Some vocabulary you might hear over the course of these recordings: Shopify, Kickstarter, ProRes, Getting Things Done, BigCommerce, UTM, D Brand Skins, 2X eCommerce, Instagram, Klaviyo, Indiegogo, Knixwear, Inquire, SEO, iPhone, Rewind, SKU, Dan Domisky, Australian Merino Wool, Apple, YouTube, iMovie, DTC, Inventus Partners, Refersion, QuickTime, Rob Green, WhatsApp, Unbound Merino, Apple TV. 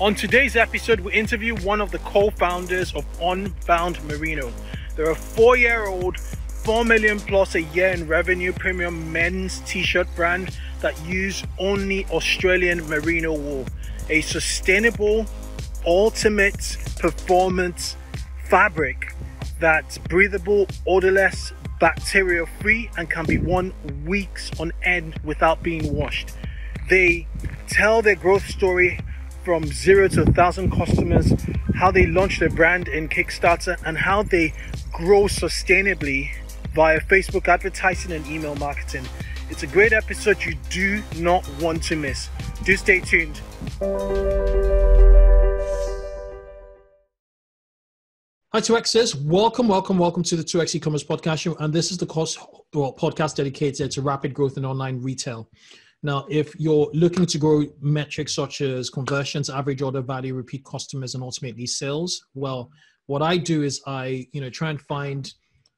On today's episode, we interview one of the co-founders of Unbound Merino. They're a 4-year-old, 4 million plus a year in revenue premium men's t-shirt brand that use only Australian merino wool, a sustainable, ultimate performance fabric that's breathable, odorless, bacteria-free, and can be worn weeks on end without being washed. They tell their growth story from 0 to 1,000 customers, how they launch their brand in Kickstarter, and how they grow sustainably via Facebook advertising and email marketing. It's a great episode you do not want to miss. Do stay tuned. Hi 2Xers, welcome to the 2X eCommerce podcast show, and this is the podcast dedicated to rapid growth in online retail. Now, if you're looking to grow metrics such as conversions, average order value, repeat customers, and ultimately sales, well, what I do is I, try and find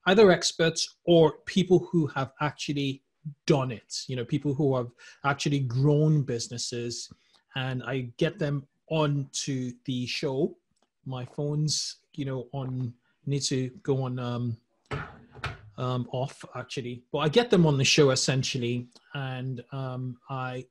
either experts or people who have actually done it, people who have actually grown businesses, and I get them onto the show. My phone's, need to go on, off actually, but I get them on the show essentially, and I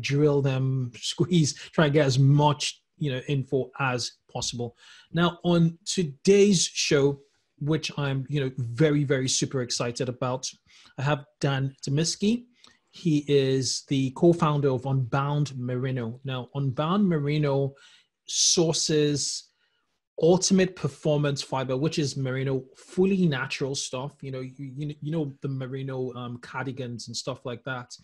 drill them, try and get as much info as possible. Now, on today's show, which I'm very, very super excited about, I have Dan Domisky. He is the co-founder of Unbound Merino. Now, Unbound Merino sources ultimate performance fiber, which is merino, fully natural stuff. The merino cardigans and stuff like that.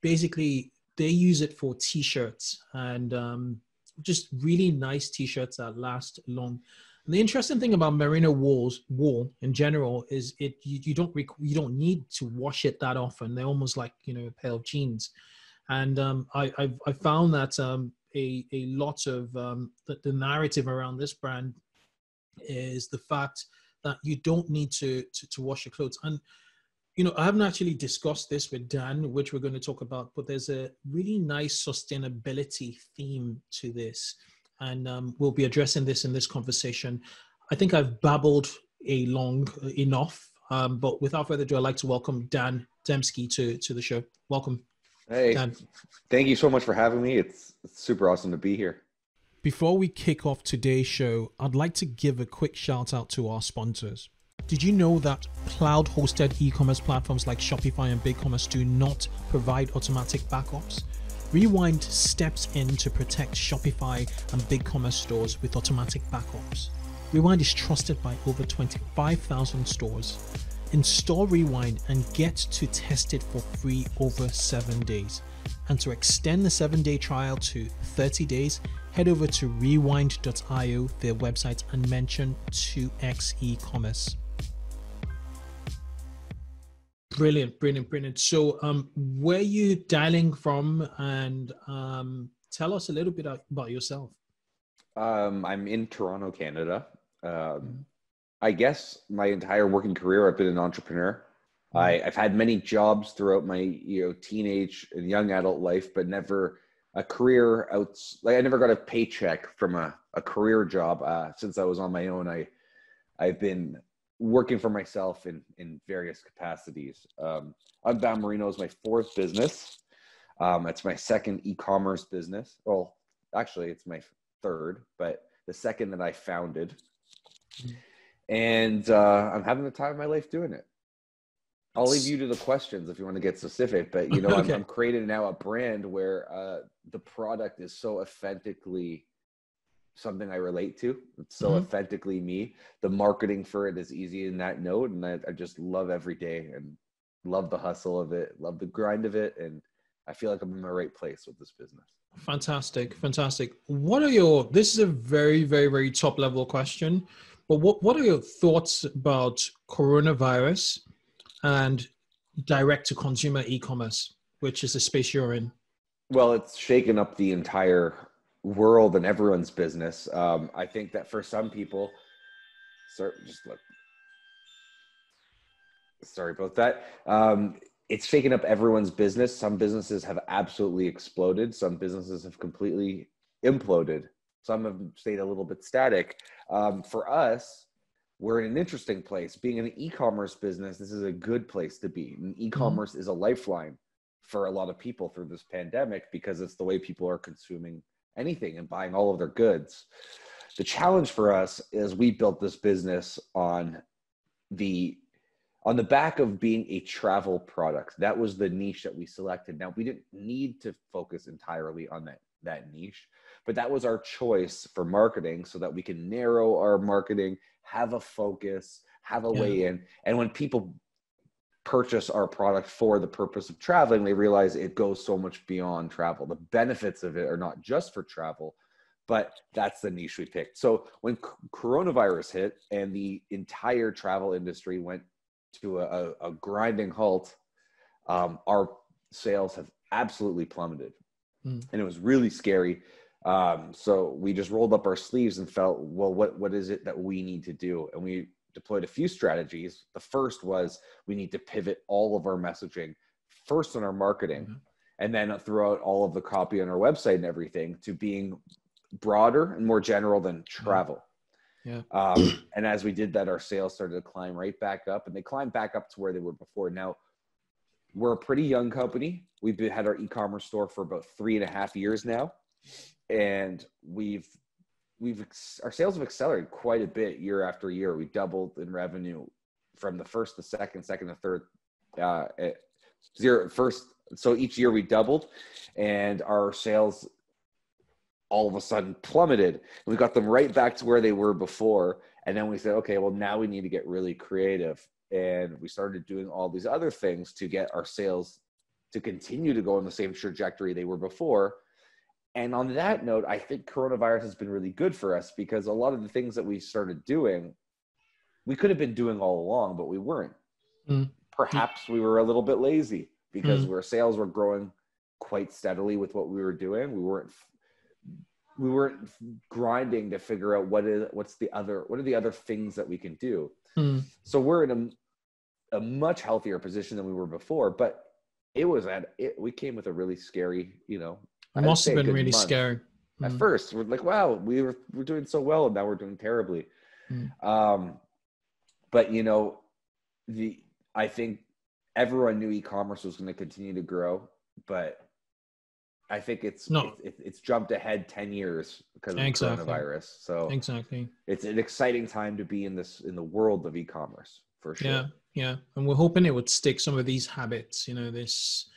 Basically, they use it for t-shirts, and just really nice t-shirts that last long. And the interesting thing about merino wool in general is you don't need to wash it that often. They're almost like a pair of jeans, and I found that. A lot of the narrative around this brand is the fact that you don't need to wash your clothes. And, I haven't actually discussed this with Dan, which we're going to talk about, but there's a really nice sustainability theme to this. And we'll be addressing this in this conversation. I think I've babbled enough, but without further ado, I'd like to welcome Dan Domisky to the show. Welcome. Hey, Dan. Thank you so much for having me. It's super awesome to be here. Before we kick off today's show, I'd like to give a quick shout out to our sponsors. Did you know that cloud-hosted e-commerce platforms like Shopify and BigCommerce do not provide automatic backups? Rewind steps in to protect Shopify and BigCommerce stores with automatic backups. Rewind is trusted by over 25,000 stores. Install Rewind and get to test it for free over 7 days. And to extend the 7-day trial to 30 days, head over to rewind.io, their website, and mention 2X eCommerce. Brilliant. So where are you dialing from? And tell us a little bit about yourself. I'm in Toronto, Canada. I guess my entire working career, I've been an entrepreneur. I've had many jobs throughout my teenage and young adult life, but never a career I never got a paycheck from a career job since I was on my own. I've been working for myself in various capacities. Unbound Merino is my 4th business. It's my 2nd e-commerce business. Well, actually, it's my 3rd, but the 2nd that I founded. And I'm having the time of my life doing it. I'll leave you to the questions if you want to get specific, but okay. I'm creating now a brand where the product is so authentically something I relate to. It's so authentically me. The marketing for it is easy in that note, and I just love every day and love the hustle of it, love the grind of it, and I feel like I'm in the right place with this business. Fantastic. What are this is a very, very, very top level question, but what are your thoughts about coronavirus and direct-to-consumer e-commerce, which is the space you're in? Well, it's shaken up the entire world and everyone's business. I think that for some people, sorry about that. It's shaken up everyone's business. Some businesses have absolutely exploded. Some businesses have completely imploded. Some have stayed a little bit static. For us, we're in an interesting place. Being an e-commerce business, this is a good place to be. And e-commerce is a lifeline for a lot of people through this pandemic because it's the way people are consuming anything and buying all of their goods. The challenge for us is we built this business on the back of being a travel product. That was the niche that we selected. Now, we didn't need to focus entirely on that niche, but that was our choice for marketing so that we can narrow our marketing, have a focus, have a way in. And when people purchase our product for the purpose of traveling, they realize it goes so much beyond travel. The benefits of it are not just for travel, but that's the niche we picked. So when coronavirus hit and the entire travel industry went to a grinding halt, our sales have absolutely plummeted. And it was really scary. So we just rolled up our sleeves and felt, well, what is it that we need to do? And we deployed a few strategies. The first was we need to pivot all of our messaging, first on our marketing, and then throughout all of the copy on our website and everything, to being broader and more general than travel. And as we did that, our sales started to climb right back up, and they climbed back up to where they were before. Now, we're a pretty young company. We've had our e-commerce store for about 3.5 years now, and our sales have accelerated quite a bit year after year. We doubled in revenue from the first to second to third, first. So each year we doubled, and our sales all of a sudden plummeted. We got them right back to where they were before. And then we said, okay, well, now we need to get really creative. And we started doing all these other things to get our sales to continue to go on the same trajectory they were before. And on that note, I think coronavirus has been really good for us, because a lot of the things that we started doing, we could have been doing all along, but we weren't. Perhaps we were a little bit lazy, because our sales were growing quite steadily with what we were doing. We weren't grinding to figure out what are the other things that we can do. So we're in a much healthier position than we were before, but we came with a really scary, it must have been really scary. At first, we're like, wow, we're doing so well, and now we're doing terribly. But I think everyone knew e-commerce was going to continue to grow, but I think it's jumped ahead 10 years because of the coronavirus. So it's an exciting time to be in the world of e-commerce, for sure. Yeah. And we're hoping it would stick some of these habits, this,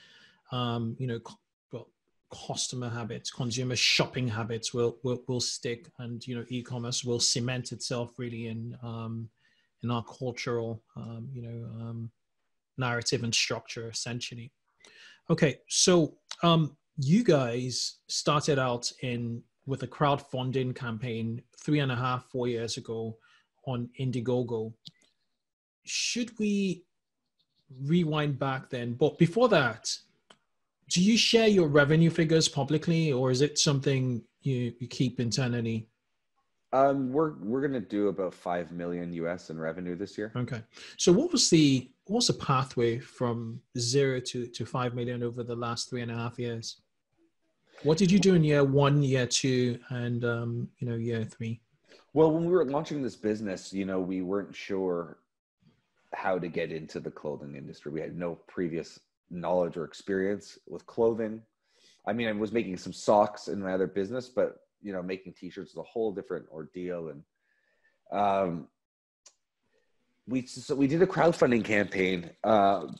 customer habits, consumer shopping habits will stick, and, e-commerce will cement itself really in our cultural, narrative and structure, essentially. Okay. So, you guys started out with a crowdfunding campaign 4 years ago on Indiegogo. Should we rewind back then? But before that, do you share your revenue figures publicly, or is it something you keep internally? We're going to do about $5 million US in revenue this year. Okay. So what's the pathway from zero to $5 million over the last 3.5 years? What did you do in year 1, year 2, and, year 3? Well, when we were launching this business, we weren't sure how to get into the clothing industry. We had no previous knowledge or experience with clothing. I mean, I was making some socks in my other business, but, making t-shirts is a whole different ordeal. And we did a crowdfunding campaign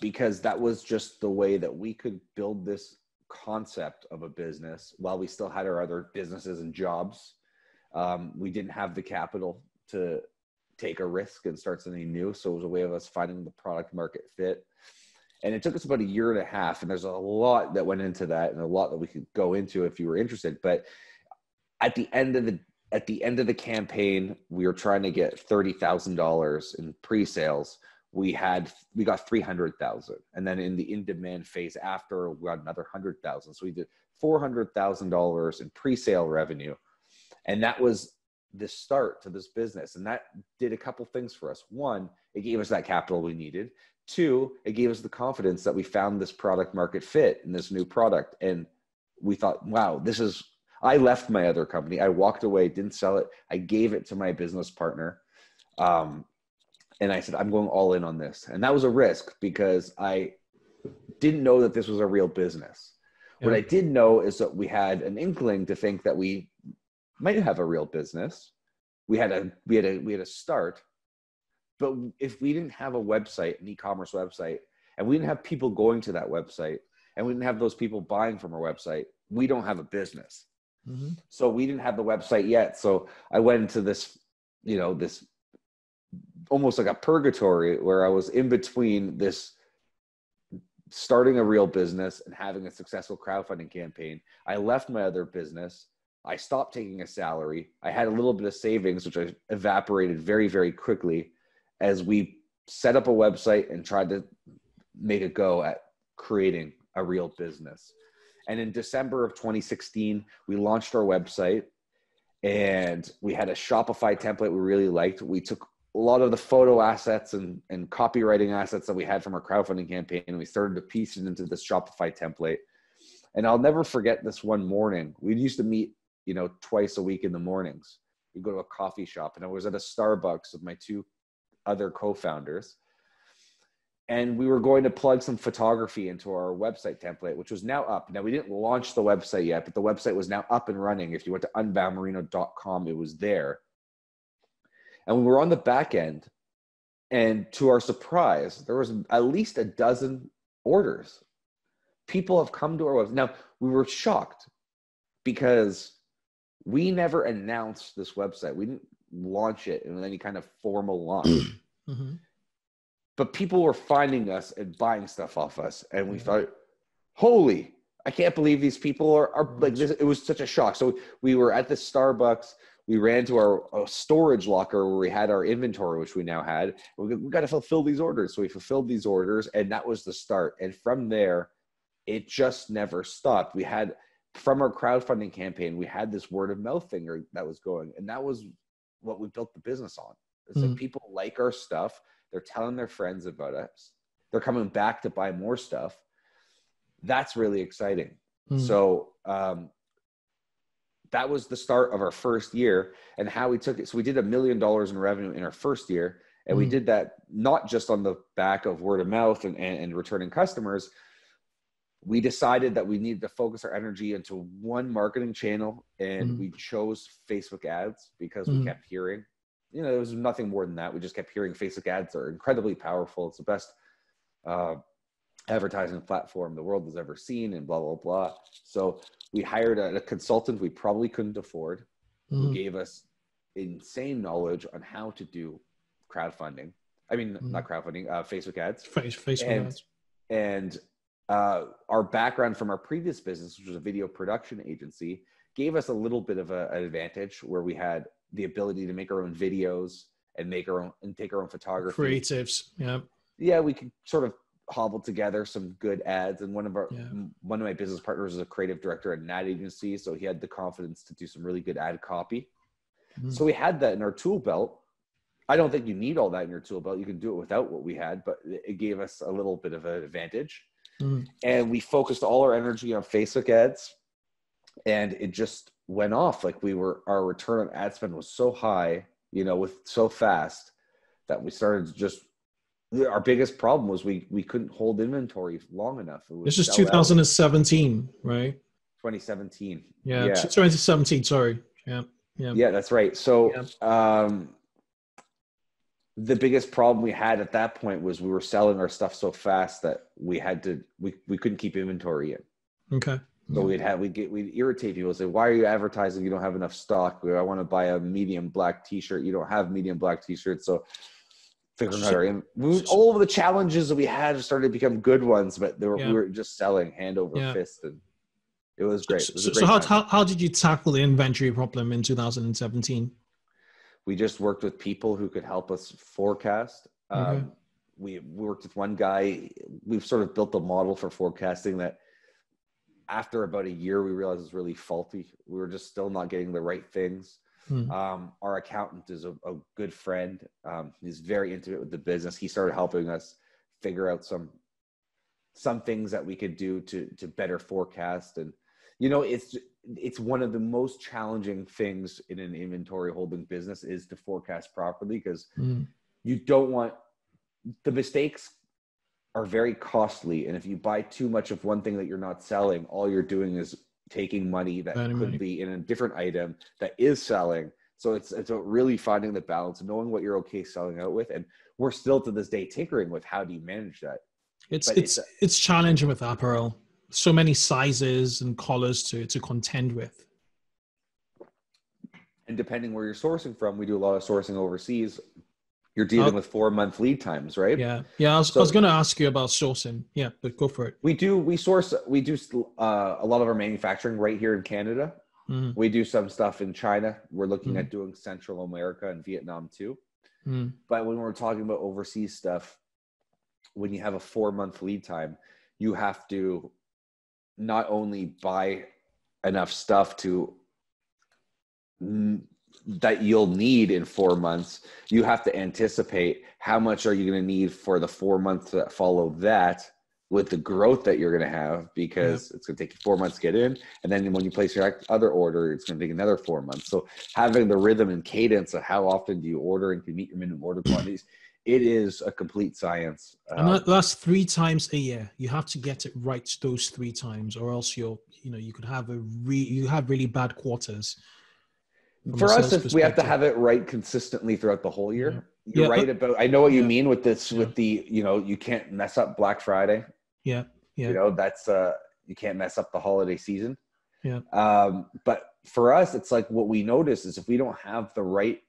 because that was just the way that we could build this concept of a business while we still had our other businesses and jobs. We didn't have the capital to take a risk and start something new. So it was a way of us finding the product market fit. And it took us about 1.5 years. And there's a lot that went into that, and a lot that we could go into if you were interested. But at the end of the campaign, we were trying to get $30,000 in pre-sales. We got 300,000, and then in the in-demand phase after, we got another 100,000. So we did $400,000 in pre-sale revenue, and that was the start to this business. And that did a couple things for us. One, it gave us that capital we needed. Two, it gave us the confidence that we found this product market fit in this new product, and we thought, wow, this is I left my other company. I walked away, didn't sell it. I gave it to my business partner. And I said, I'm going all in on this. And that was a risk because I didn't know that this was a real business. Yeah. What I did know is that we had an inkling to think that we might have a real business. We had a start, but if we didn't have a website, an e-commerce website, and we didn't have people going to that website, and we didn't have those people buying from our website, we don't have a business. Mm-hmm. So we didn't have the website yet. So I went into this, you know, this almost like a purgatory where I was in between this starting a real business and having a successful crowdfunding campaign. I left my other business. I stopped taking a salary. I had a little bit of savings, which I evaporated very, very quickly as we set up a website and tried to make a go at creating a real business. And in December of 2016, we launched our website and we had a Shopify template we really liked. We took a lot of the photo assets and copywriting assets that we had from our crowdfunding campaign, and we started to piece it into this Shopify template. And I'll never forget this one morning. We used to meet, you know, twice a week in the mornings. We'd go to a coffee shop, and I was at a Starbucks with my two other co-founders. And we were going to plug some photography into our website template, which was now up. Now, we didn't launch the website yet, but the website was now up and running. If you went to unboundmerino.com, it was there. And we were on the back end. And to our surprise, there was at least a dozen orders. People have come to our website. Now, we were shocked because we never announced this website. We didn't launch it in any kind of formal launch. Mm-hmm. But people were finding us and buying stuff off us. And we thought, holy, I can't believe these people are like this. It was such a shock. So we were at the Starbucks. We ran to our storage locker where we had our inventory, which we now had. We got to fulfill these orders. So we fulfilled these orders, and that was the start. And from there, it just never stopped. We had, from our crowdfunding campaign, we had this word of mouth thing that was going. And that was what we built the business on. It's like people like our stuff. They're telling their friends about us. They're coming back to buy more stuff. That's really exciting. Mm. So that was the start of our first year and how we took it. So we did $1 million in revenue in our first year. And we did that not just on the back of word of mouth and returning customers. We decided that we needed to focus our energy into one marketing channel. And we chose Facebook ads because we kept hearing, you know, there was nothing more than that. We just kept hearing Facebook ads are incredibly powerful. It's the best advertising platform the world has ever seen and blah, blah, blah. So we hired a consultant we probably couldn't afford who gave us insane knowledge on how to do crowdfunding. I mean, not crowdfunding, Facebook ads. Facebook ads. And our background from our previous business, which was a video production agency, gave us a little bit of an advantage where we had the ability to make our own videos and take our own photography. Creatives. Yeah. Yeah. We could sort of hobble together some good ads. And one of my business partners is a creative director at an ad agency. So he had the confidence to do some really good ad copy. So we had that in our tool belt. I don't think you need all that in your tool belt. You can do it without what we had, but it gave us a little bit of an advantage. And we focused all our energy on Facebook ads, and it just went off. Like our return on ad spend was so high, you know, so fast that we started to just, our biggest problem was we couldn't hold inventory long enough. This is 2017, right? 2017. Yeah. 2017. Sorry. Yeah. Yeah. That's right. So, the biggest problem we had at that point was we were selling our stuff so fast that we couldn't keep inventory in. Okay. So we'd irritate people and say, why are you advertising? You don't have enough stock. I want to buy a medium black t-shirt. You don't have medium black t-shirts. So figuring out all of the challenges that we had started to become good ones, but we were just selling hand over fist. And it was great. It was how did you tackle the inventory problem in 2017? We just worked with people who could help us forecast. We worked with one guy. We've sort of built a model for forecasting that after about a year, we realized it was really faulty. We were just still not getting the right things. Our accountant is a good friend. He's very intimate with the business. He started helping us figure out some things that we could do to better forecast. And You know, it's one of the most challenging things in an inventory holding business is to forecast properly, because you don't want, the mistakes are very costly. And if you buy too much of one thing that you're not selling, all you're doing is taking money that could be in a different item that is selling. So it's really finding the balance, knowing what you're okay selling out with. And we're still to this day tinkering with how do you manage that? It's challenging with apparel. So many sizes and colors to contend with. And depending where you're sourcing from, we do a lot of sourcing overseas. You're dealing with 4-month lead times, right? Yeah. Yeah. I was going to ask you about sourcing. Yeah, but go for it. We do a lot of our manufacturing right here in Canada. Mm-hmm. We do some stuff in China. We're looking at doing Central America and Vietnam too. Mm-hmm. But when we're talking about overseas stuff, when you have a 4-month lead time, you have to not only buy enough stuff that you'll need in 4 months, you have to anticipate how much are you going to need for the 4 months that follow that with the growth that you're going to have, because it's going to take you 4 months to get in. And then when you place your other order, it's going to take another 4 months. So having the rhythm and cadence of how often do you order and can meet your minimum order quantities, it is a complete science. And that's 3 times a year. You have to get it right those 3 times, or else you could have you have really bad quarters. For us, we have to have it right consistently throughout the whole year. Yeah. You're right about, I know what you mean with this, with the, you can't mess up Black Friday. Yeah. Yeah. That's, you can't mess up the holiday season. Yeah. But for us, it's like what we notice is if we don't have the right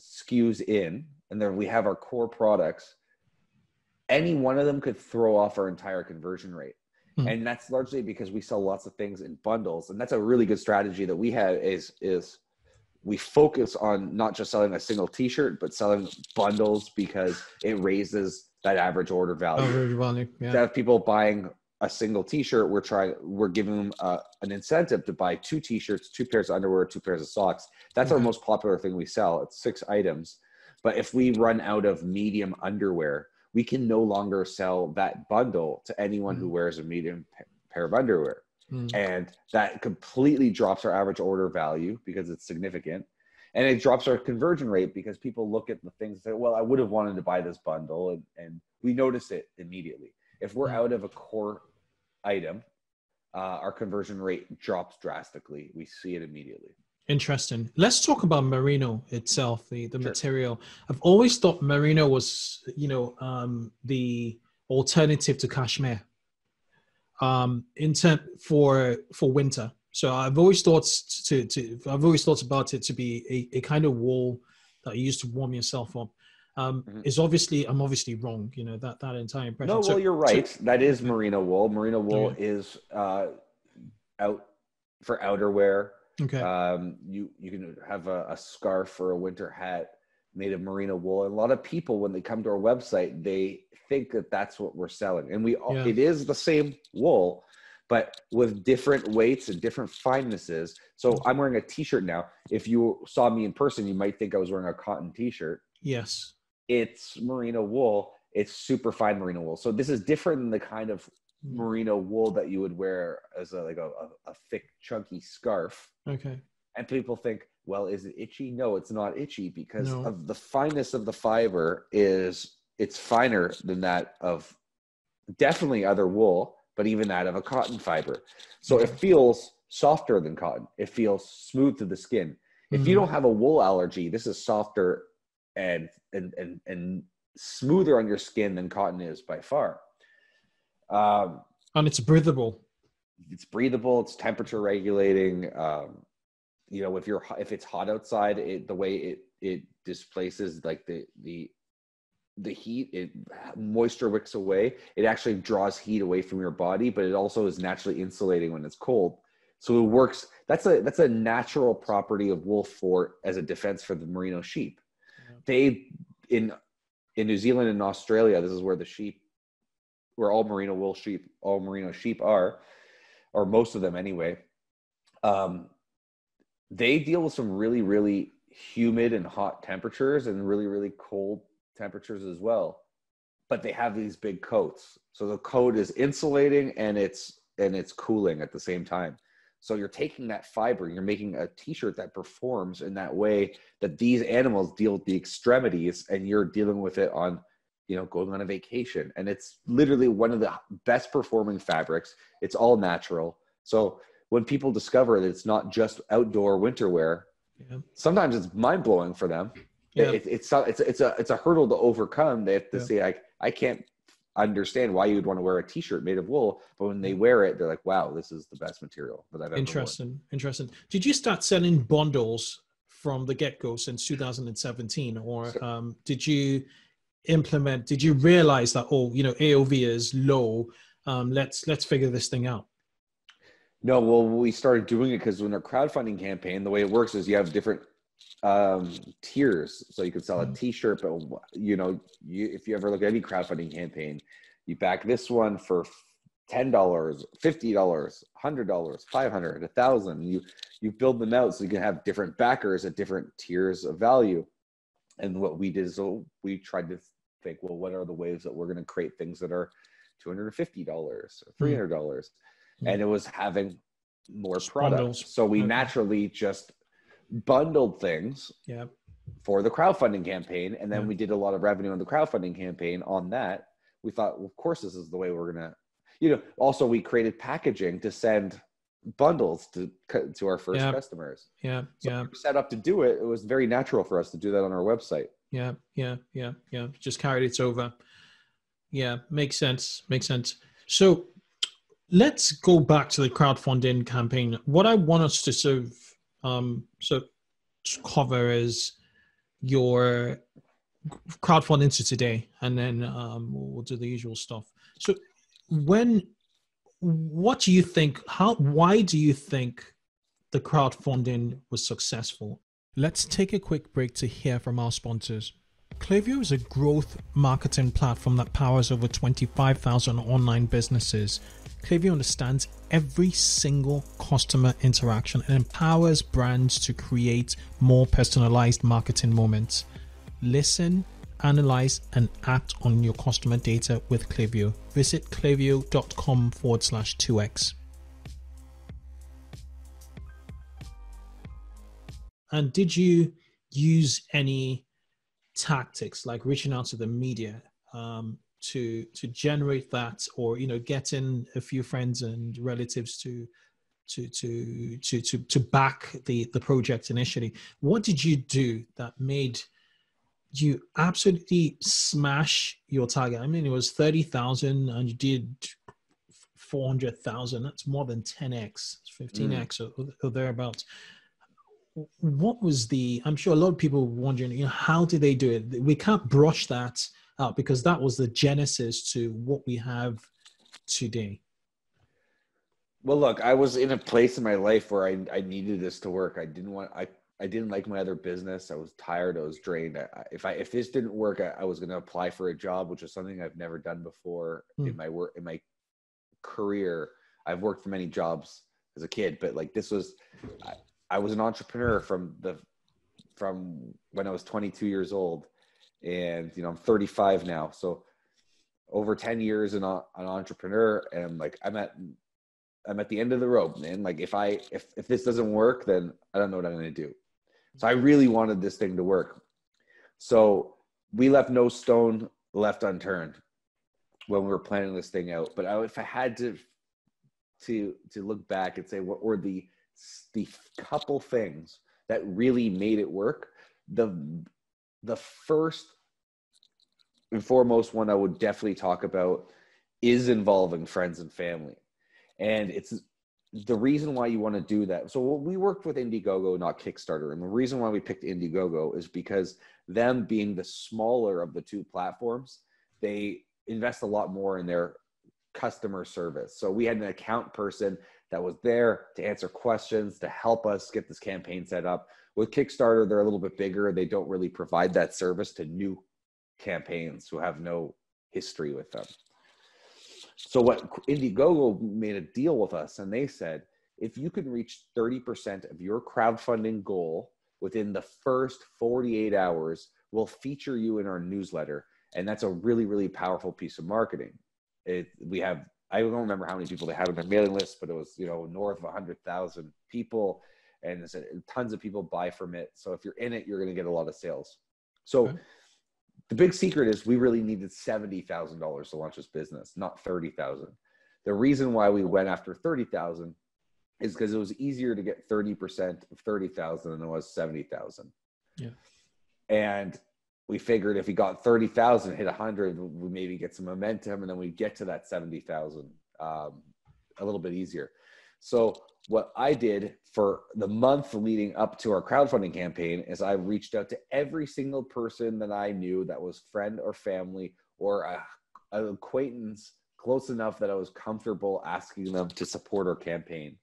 SKUs in, and then we have our core products, any one of them could throw off our entire conversion rate. And that's largely because we sell lots of things in bundles. And that's a really good strategy that we have is we focus on not just selling a single t-shirt, but selling bundles, because it raises that average order value. Instead of people buying a single t-shirt, we're giving them an incentive to buy 2 t-shirts, 2 pairs of underwear, 2 pairs of socks. That's our most popular thing we sell. It's 6 items. But if we run out of medium underwear, we can no longer sell that bundle to anyone who wears a medium pair of underwear. And that completely drops our average order value because it's significant, and it drops our conversion rate because people look at the things that, well, I would have wanted to buy this bundle, and we notice it immediately. If we're out of a core item, our conversion rate drops drastically. We see it immediately. Interesting. Let's talk about merino itself, the material. I've always thought merino was, the alternative to cashmere. For winter. So I've always thought about it to be a kind of wool that you use to warm yourself up. I'm obviously wrong. That entire impression. No, you're right. That is merino wool. Merino wool is out for outerwear. Okay. You can have a scarf or a winter hat made of merino wool. And a lot of people, when they come to our website, they think that that's what we're selling. And it is the same wool, but with different weights and different finenesses. So I'm wearing a t-shirt now. If you saw me in person, you might think I was wearing a cotton t-shirt. Yes. It's merino wool. It's super fine merino wool. So this is different than the kind of merino wool that you would wear as a thick, chunky scarf. Okay. And people think, well, is it itchy? No, it's not itchy because of the fineness of the fiber it's finer than that of definitely other wool, but even that of a cotton fiber. So it feels softer than cotton. It feels smooth to the skin. If you don't have a wool allergy, this is softer and smoother on your skin than cotton is by far. And it's breathable. It's temperature regulating. If it's hot outside, the way it displaces like the heat, moisture wicks away. It actually draws heat away from your body, but it also is naturally insulating when it's cold. So it works. That's a natural property of wool as a defense for the merino sheep. They in New Zealand and Australia, this is where all merino sheep are, or most of them anyway. They deal with some really, really humid and hot temperatures and really, really cold temperatures as well, but they have these big coats. So the coat is insulating and it's cooling at the same time. So you're taking that fiber, you're making a t-shirt that performs in that way that these animals deal with the extremities, and you're dealing with it on, you know, going on a vacation. And it's literally one of the best performing fabrics. It's all natural. So when people discover that it's not just outdoor winter wear, yeah, sometimes it's mind blowing for them. Yeah. It's a hurdle to overcome. They have to say, like, I can't understand why you would want to wear a t-shirt made of wool, but when they wear it, they're like, wow, this is the best material that I've ever worn. Interesting. Did you start selling bundles from the get-go since 2017, or did you implement, did you realize that, oh, you know, AOV is low, let's figure this thing out? No, well, we started doing it because when our crowdfunding campaign, the way it works is you have different tiers. So you could sell a t-shirt, but you know, if you ever look at any crowdfunding campaign, you back this one for $10, $50, $100, $500, $1,000. You build them out so you can have different backers at different tiers of value. And what we did is we tried to think, well, what are the ways that we're going to create things that are $250 or $300? And it was having more products. Bundles. So we naturally just bundled things for the crowdfunding campaign. And then we did a lot of revenue on the crowdfunding campaign on that. We thought, well, of course, this is the way we're going to, you know, also we created packaging to send bundles to our first customers. We were set up to do it. It was very natural for us to do that on our website. Just carried it over. Makes sense. So let's go back to the crowdfunding campaign. What I want us to cover is your crowdfunding to today, and then we'll do the usual stuff. So what do you think, why do you think the crowdfunding was successful? Let's take a quick break to hear from our sponsors. Klaviyo is a growth marketing platform that powers over 25,000 online businesses. Klaviyo understands every single customer interaction and empowers brands to create more personalized marketing moments. Listen, analyze, and act on your customer data with Klaviyo. Visit klaviyo.com/2x. And did you use any tactics like reaching out to the media to generate that, or, you know, getting a few friends and relatives to back the project initially? What did you do that made you absolutely smash your target? I mean, it was 30,000 and you did 400,000. That's more than 10x, 15x or thereabouts. What was the, I'm sure a lot of people were wondering, you know, how did they do it? We can't brush that out because that was the genesis to what we have today. Well, look, I was in a place in my life where I needed this to work. I didn't like my other business. I was tired. I was drained. If this didn't work, I was going to apply for a job, which is something I've never done before in my work, in my career. I've worked for many jobs as a kid, but like this was, I was an entrepreneur from when I was 22 years old, and, you know, I'm 35 now. So over 10 years an entrepreneur, and I'm like, I'm at the end of the rope, man. Like if this doesn't work, then I don't know what I'm going to do. So I really wanted this thing to work. So we left no stone left unturned when we were planning this thing out. But if I had to look back and say, what were the couple things that really made it work, the first and foremost one I would definitely talk about is involving friends and family. And it's the reason why you want to do that. So we worked with Indiegogo, not Kickstarter. And the reason why we picked Indiegogo is because them being the smaller of the two platforms, they invest a lot more in their customer service. So we had an account person that was there to answer questions, to help us get this campaign set up. With Kickstarter, they're a little bit bigger. They don't really provide that service to new campaigns who have no history with them. So what Indiegogo made a deal with us, and they said, if you can reach 30% of your crowdfunding goal within the first 48 hours, we'll feature you in our newsletter. And that's a really, really powerful piece of marketing. We have I don't remember how many people they had on their mailing list, but it was, you know, north of 100,000 people, and tons of people buy from it. So if you're in it, you're going to get a lot of sales. So okay. The big secret is we really needed $70,000 to launch this business, not 30,000. The reason why we went after 30,000 is because it was easier to get 30% of 30,000 than it was 70,000. Yeah. And we figured if we got 30,000, hit 100, we maybe get some momentum, and then we get to that 70,000 a little bit easier. So what I did for the month leading up to our crowdfunding campaign is I reached out to every single person that I knew that was friend or family or an acquaintance close enough that I was comfortable asking them to support our campaign.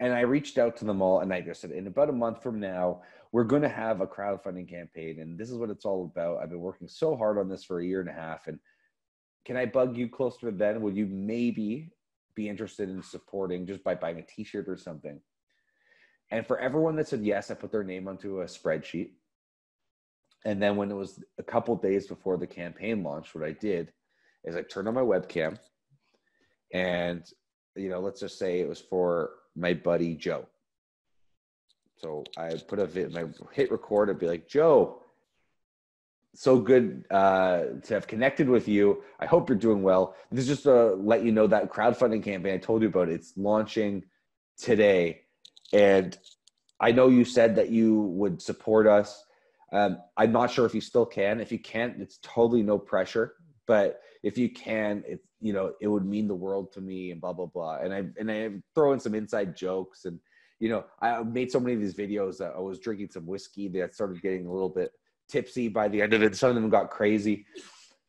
And I reached out to them all, and I just said, in about a month from now, we're going to have a crowdfunding campaign, and this is what it's all about. I've been working so hard on this for a year and a half, and can I bug you closer then? Would you maybe be interested in supporting just by buying a t-shirt or something? And for everyone that said yes, I put their name onto a spreadsheet. And then when it was a couple of days before the campaign launch, what I did is I turned on my webcam, and, you know, let's just say it was for my buddy Joe. So I put a vid, I hit record, I'd be like, Joe, so good to have connected with you. I hope you're doing well. This is just to let you know that crowdfunding campaign I told you about, it's launching today. And I know you said that you would support us. I'm not sure if you still can. If you can't, it's totally no pressure. But if you can, it, you know, it would mean the world to me, and blah, blah, blah. And I throw in some inside jokes, and, you know, I made so many of these videos that I was drinking some whiskey that started getting a little bit tipsy by the end of it. Some of them got crazy.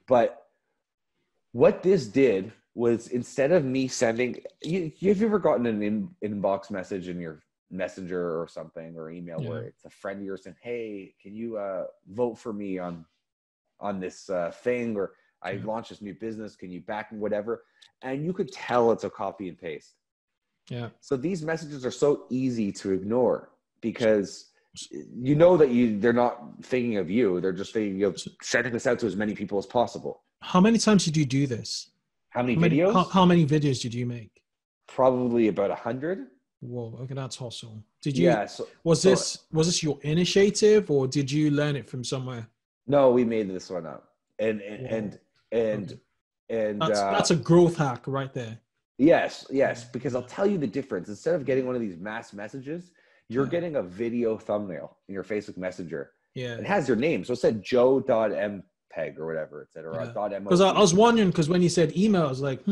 But what this did was, instead of me sending, have you ever gotten an inbox message in your messenger or something, or email, yeah, where it's a friend of yours saying, hey, can you vote for me on this thing? Or I launched this new business, can you back me, whatever? And you could tell it's a copy and paste. Yeah. So these messages are so easy to ignore, because you know that they're not thinking of you. They're just thinking of sending this out to as many people as possible. How many times did you do this? How many videos? How many videos did you make? Probably about 100. Whoa. Okay. That's awesome. Did you, yeah, so, was this your initiative, or did you learn it from somewhere? No, we made this one up. And that's a growth hack right there. Yes, because I'll tell you the difference. Instead of getting one of these mass messages, you're getting a video thumbnail in your Facebook Messenger. Yeah. It has your name. So it said joe.mpeg or whatever it said, or .mo. Because I was wondering, because when you said email, I was like,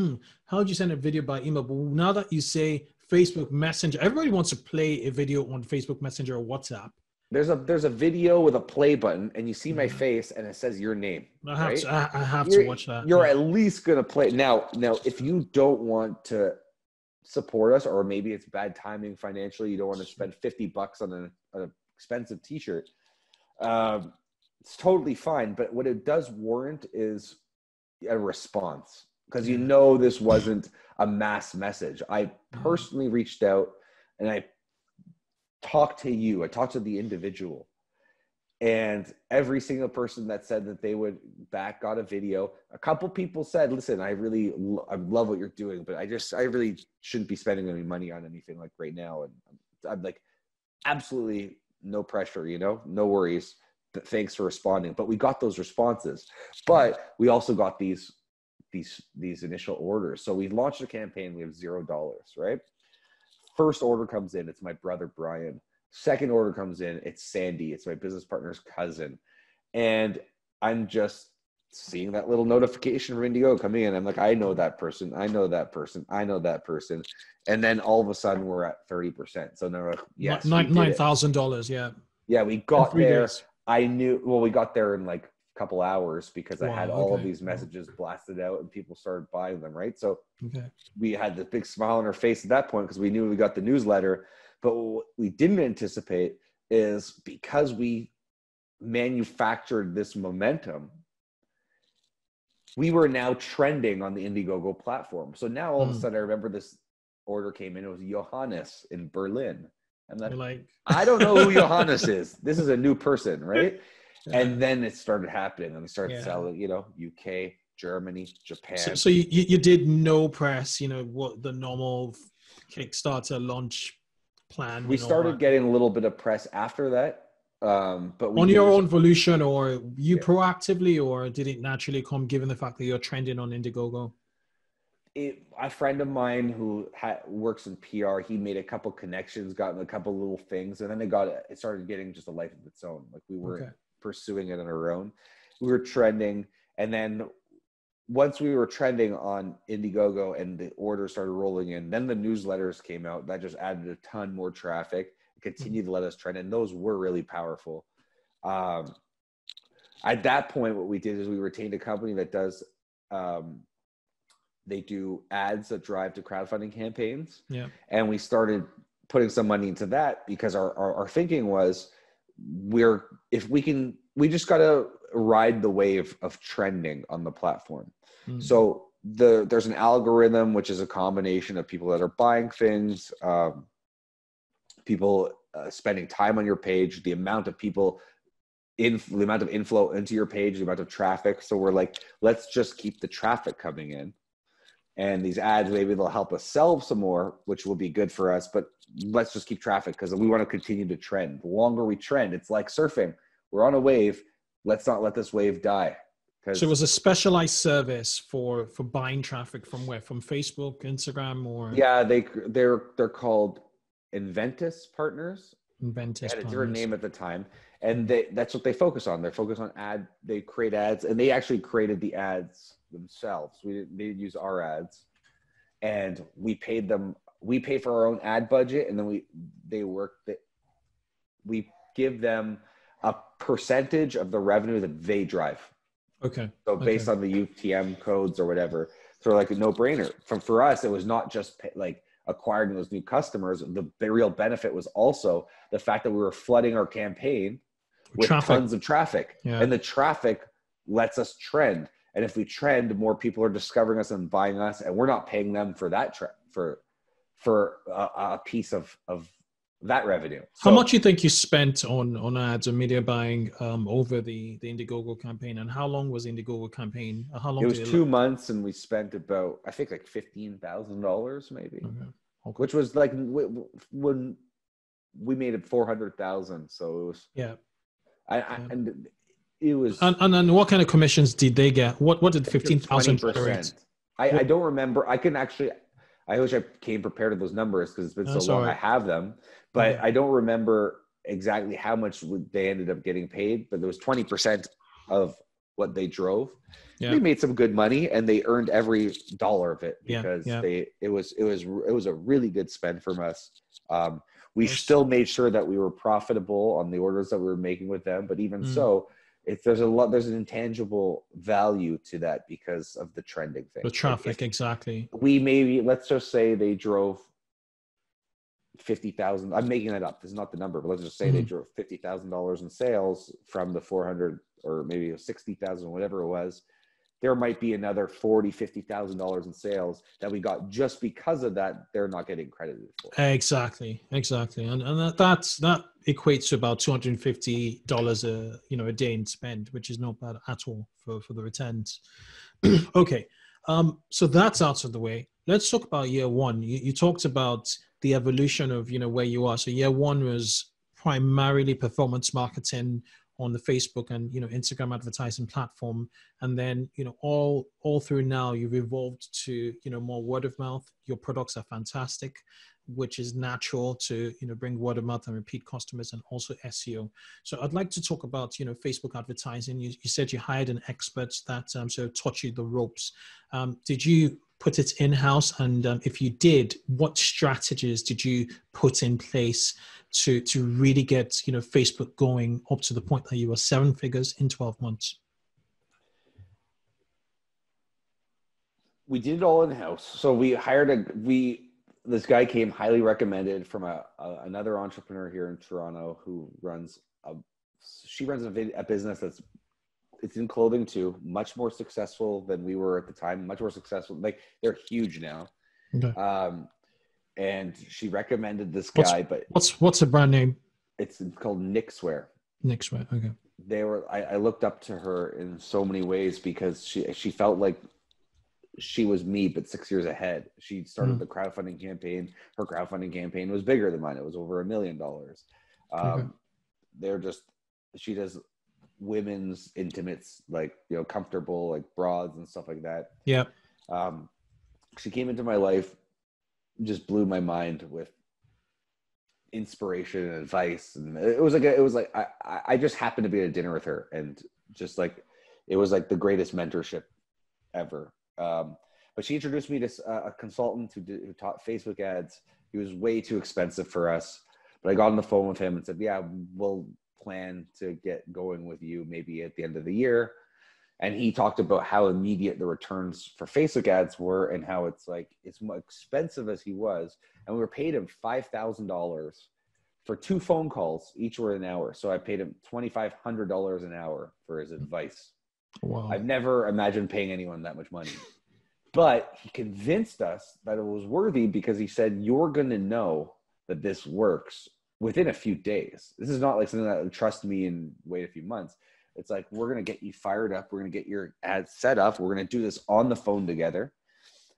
how do you send a video by email? But now that you say Facebook Messenger, everybody wants to play a video on Facebook Messenger or WhatsApp. There's a video with a play button, and you see my face, and it says your name. I have to watch that. You're at least gonna play now. If you don't want to support us, or maybe it's bad timing financially, you don't want to spend $50 on an expensive T-shirt. It's totally fine. But what it does warrant is a response, because you know this wasn't a mass message. I personally reached out, and I talked to the individual, and every single person that said that they would back got a video. A couple people said, listen, I love what you're doing, but I really shouldn't be spending any money on anything like right now. And I'm like, absolutely no pressure, you know, no worries. But thanks for responding. But we got those responses, but we also got these initial orders. So we launched a campaign. We have $0, right? First order comes in, it's my brother, Brian. Second order comes in, it's Sandy. It's my business partner's cousin. And I'm just seeing that little notification from Indiegogo coming in. I'm like, I know that person. I know that person. I know that person. And then all of a sudden we're at 30%. So now we're like, yes. $9,000. Yeah. Yeah. We got there. Days. We got there in like a couple hours, because I had all of these messages blasted out, and people started buying them. Right. So we had this big smile on our face at that point, because we knew we got the newsletter. But what we didn't anticipate is, because we manufactured this momentum, we were now trending on the Indiegogo platform. So now all of a sudden, I remember this order came in. It was Johannes in Berlin. And then I don't know who Johannes is. This is a new person, right? And then it started happening, and we started selling, you know, UK, Germany, Japan. So you did no press, what the normal Kickstarter launch plan. We started getting a little bit of press after that. But on your own volition, or you proactively, or did it naturally come given the fact that you're trending on Indiegogo? A friend of mine who works in PR, he made a couple connections, gotten a couple little things, and then it started getting just a life of its own. Like we were pursuing it on our own. We were trending. And then once we were trending on Indiegogo and the orders started rolling in, then the newsletters came out. That just added a ton more traffic. Continue to let us trend, and those were really powerful. At that point, what we did is we retained a company that does they do ads that drive to crowdfunding campaigns, and we started putting some money into that because our thinking was we just gotta ride the wave of trending on the platform. So there's an algorithm, which is a combination of people that are buying things, people spending time on your page, the amount of inflow into your page, the amount of traffic. So we're like, let's just keep the traffic coming in, and these ads, maybe they'll help us sell some more, which will be good for us, but let's just keep traffic because we want to continue to trend. The longer we trend, it's like surfing. We're on a wave. Let's not let this wave die. So it was a specialized service for buying traffic from where? From Facebook, Instagram, or? Yeah, they're called Inventus Partners. Inventus Partners. They had a different name at the time, and that's what they focus on. They focus on they create ads, and they actually created the ads themselves. They didn't use our ads, and we pay for our own ad budget, and then we give them a percentage of the revenue that they drive. Okay. So based on the UTM codes or whatever, so like a no-brainer. For us, it was not just acquiring those new customers. The real benefit was also the fact that we were flooding our campaign with tons of traffic. Yeah. And the traffic lets us trend. And if we trend, more people are discovering us and buying us, and we're not paying them for that for a piece of that revenue. So, how much you think you spent on ads and media buying over the Indiegogo campaign, and how long was the Indiegogo campaign? How long? It was 2 months, and we spent about $15,000 maybe, which was like when we made it 400,000. So it was and it was. And what kind of commissions did they get? What did 15,000 generate? I don't remember. I can actually. I wish I came prepared with those numbers because it's been so long. Right. I have them, but I don't remember exactly how much they ended up getting paid, but there was 20% of what they drove. Yeah. They made some good money, and they earned every dollar of it because it was a really good spend from us. We still made sure that we were profitable on the orders that we were making with them. But even so, there's an intangible value to that because of the trending thing. The traffic, exactly. Let's just say they drove 50,000. I'm making that up. This is not the number, but let's just say they drove $50,000 in sales from the 400 or maybe 60,000, whatever it was. There might be another $40,000, $50,000 in sales that we got just because of that. They're not getting credited for. Exactly, and that equates to about $250 a day in spend, which is not bad at all for the returns. Okay, so that's out of the way. Let's talk about year one. You talked about the evolution of where you are. So year one was primarily performance marketing on the Facebook and Instagram advertising platform, and then all through now you've evolved to more word of mouth. Your products are fantastic, which is natural to bring word of mouth and repeat customers, and also SEO. So I'd like to talk about Facebook advertising. You said you hired an expert that sort of taught you the ropes. Did you put it in house, and if you did, what strategies did you put in place to really get Facebook going up to the point that you were seven figures in 12 months? We did it all in house. So we hired this guy came highly recommended from another entrepreneur here in Toronto who runs a business that's in clothing too, much more successful than we were at the time, much more successful. Like they're huge now. Okay. And she recommended this guy, but what's the brand name? It's called Knixwear. Okay. they were, I looked up to her in so many ways because she felt like she was me, but 6 years ahead. She started the crowdfunding campaign. Her crowdfunding campaign was bigger than mine. It was over $1 million. They're just, she does women's intimates, like, you know, comfortable, like bras and stuff like that. Yeah. She came into my life, just blew my mind with inspiration and advice. And it was like, I just happened to be at a dinner with her, and just like, it was like the greatest mentorship ever. But she introduced me to a consultant who taught Facebook ads. He was way too expensive for us, but I got on the phone with him and said, yeah, we'll plan to get going with you maybe at the end of the year. And he talked about how immediate the returns for Facebook ads were, and how it's like, it's more expensive as he was. And we were paid him $5,000 for two phone calls, each were an hour. So I paid him $2,500 an hour for his advice. Wow. I've never imagined paying anyone that much money, but he convinced us that it was worthy because he said, you're going to know that this works within a few days. This is not like something that would trust me and wait a few months. It's like, we're going to get you fired up. We're going to get your ads set up. We're going to do this on the phone together,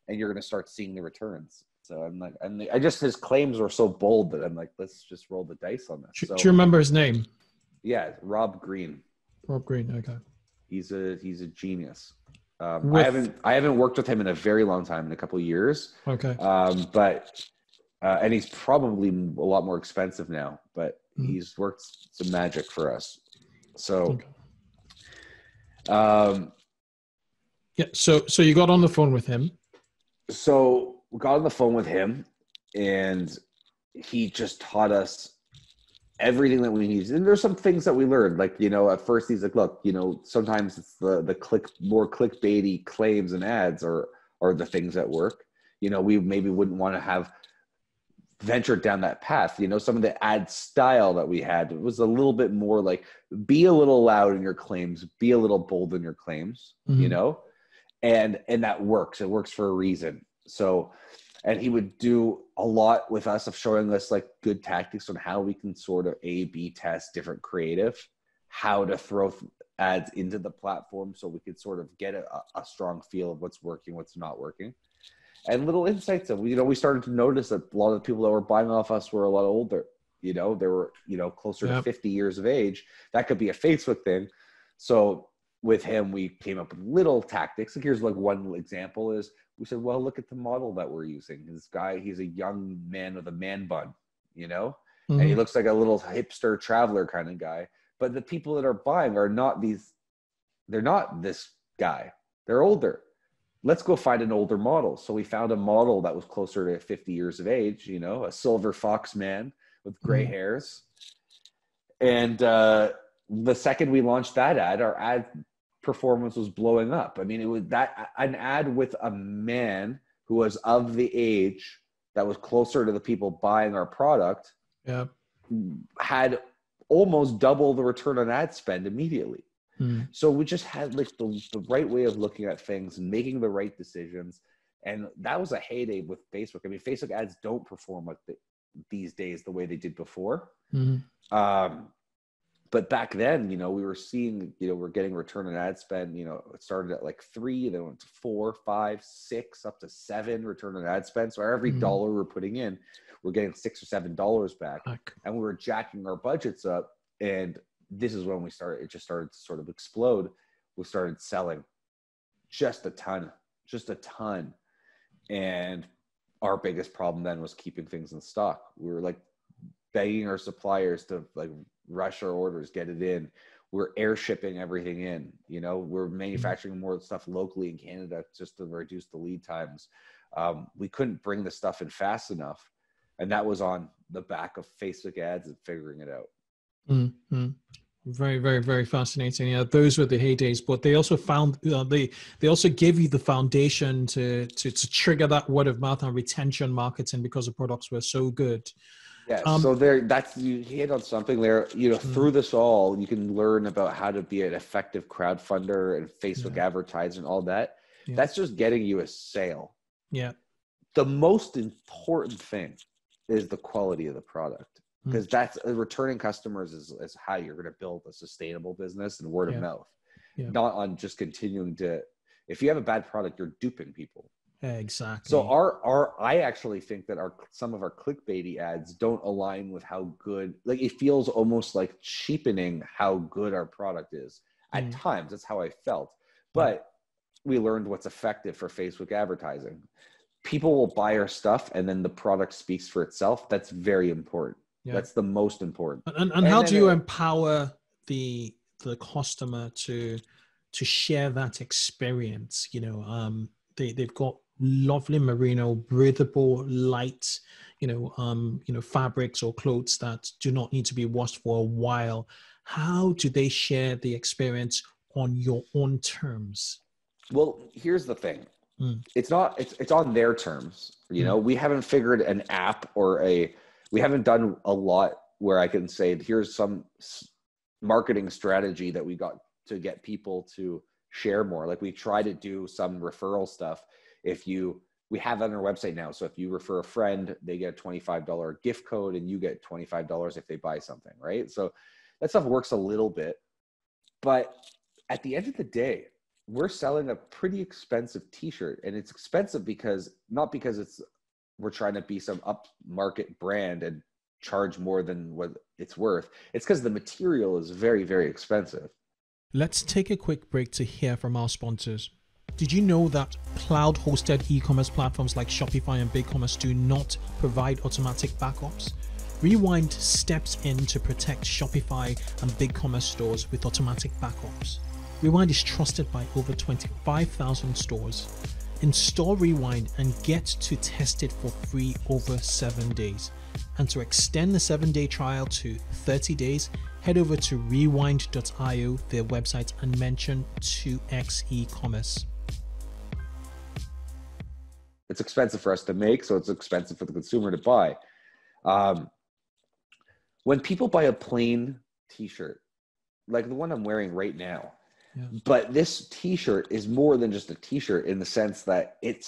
and you're going to start seeing the returns. So I'm like, I just, his claims were so bold that I'm like, let's just roll the dice on this. So, do you remember his name? Yeah. Rob Green. Rob Green. Okay. He's a genius. I haven't worked with him in a very long time, in a couple of years. Okay. And he's probably a lot more expensive now, but he's worked some magic for us. So, yeah. So you got on the phone with him. So we got on the phone with him, and he just taught us everything that we need. And there's some things that we learned, like, you know, at first he's like, look, you know, sometimes it's the more clickbaity claims and ads are the things that work. You know, we maybe wouldn't want to have ventured down that path. You know, some of the ad style that we had was a little bit more like, be a little loud in your claims, be a little bold in your claims, you know, and that works. It works for a reason. So, and he would do a lot with us of showing us like good tactics on how we can sort of A/B test different creative, how to throw ads into the platform so we could sort of get a strong feel of what's working, what's not working. And little insights of, you know, we started to notice that a lot of the people that were buying off us were a lot older. You know, they were, you know, closer to 50 years of age. That could be a Facebook thing. So with him, we came up with little tactics. Like, here's like one example is, we said, well, look at the model that we're using. This guy, he's a young man with a man bun, you know, and he looks like a little hipster traveler kind of guy. But the people that are buying are not these, they're not this guy. They're older. Let's go find an older model. So we found a model that was closer to 50 years of age, you know, a silver fox man with gray hairs. And the second we launched that ad, our ad performance was blowing up. I mean, it was an ad with a man who was of the age that was closer to the people buying our product had almost double the return on ad spend immediately. So we just had like the right way of looking at things and making the right decisions. And that was a heyday with Facebook. I mean, Facebook ads don't perform like these days the way they did before. But back then, you know, we were seeing, you know, we're getting return on ad spend, you know, it started at like 3, then went to 4, 5, 6, up to 7 return on ad spend. So every dollar we're putting in, we're getting $6 or $7 back. And we were jacking our budgets up, and this is when we started, it just started to sort of explode. We started selling just a ton. And our biggest problem then was keeping things in stock. We were like begging our suppliers to like rush our orders, get it in. We're air shipping everything in, you know, we're manufacturing more stuff locally in Canada just to reduce the lead times. We couldn't bring the stuff in fast enough. And that was on the back of Facebook ads and figuring it out. Very, very, very fascinating. Yeah, those were the heydays, but they also found they also gave you the foundation to trigger that word of mouth and retention marketing because the products were so good. Yeah, so there, that's, you hit on something there. You know, through this all, you can learn about how to be an effective crowdfunder and Facebook advertiser and all that. Yeah. That's just getting you a sale. Yeah, the most important thing is the quality of the product. because that's returning customers is how you're going to build a sustainable business, and word of mouth, not on just continuing to, if you have a bad product, you're duping people. Exactly. So I actually think that some of our clickbaity ads don't align with how good, like it feels almost like cheapening how good our product is at times. That's how I felt, but we learned what's effective for Facebook advertising. People will buy our stuff and then the product speaks for itself. That's very important. Yeah. That's the most important. And how do you empower the customer to share that experience? You know, they've got lovely merino, breathable, light, fabrics or clothes that do not need to be washed for a while. How do they share the experience on your own terms? Well, here's the thing. It's on their terms. You know, we haven't figured an app or we haven't done a lot where I can say, here's some marketing strategy that we got to get people to share more. Like we try to do some referral stuff. We have it on our website now. So if you refer a friend, they get a $25 gift code and you get $25 if they buy something, right? So that stuff works a little bit, but at the end of the day, we're selling a pretty expensive t-shirt, and it's expensive because we're trying to be some upmarket brand and charge more than what it's worth. It's because the material is very, very expensive. Let's take a quick break to hear from our sponsors. Did you know that cloud-hosted e-commerce platforms like Shopify and BigCommerce do not provide automatic backups? Rewind steps in to protect Shopify and BigCommerce stores with automatic backups. Rewind is trusted by over 25,000 stores. Install Rewind and get to test it for free over 7 days. And to extend the 7-day trial to 30 days, head over to rewind.io, their website, and mention 2X eCommerce. It's expensive for us to make, so it's expensive for the consumer to buy. When people buy a plain t-shirt, like the one I'm wearing right now, but this t-shirt is more than just a t-shirt in the sense that it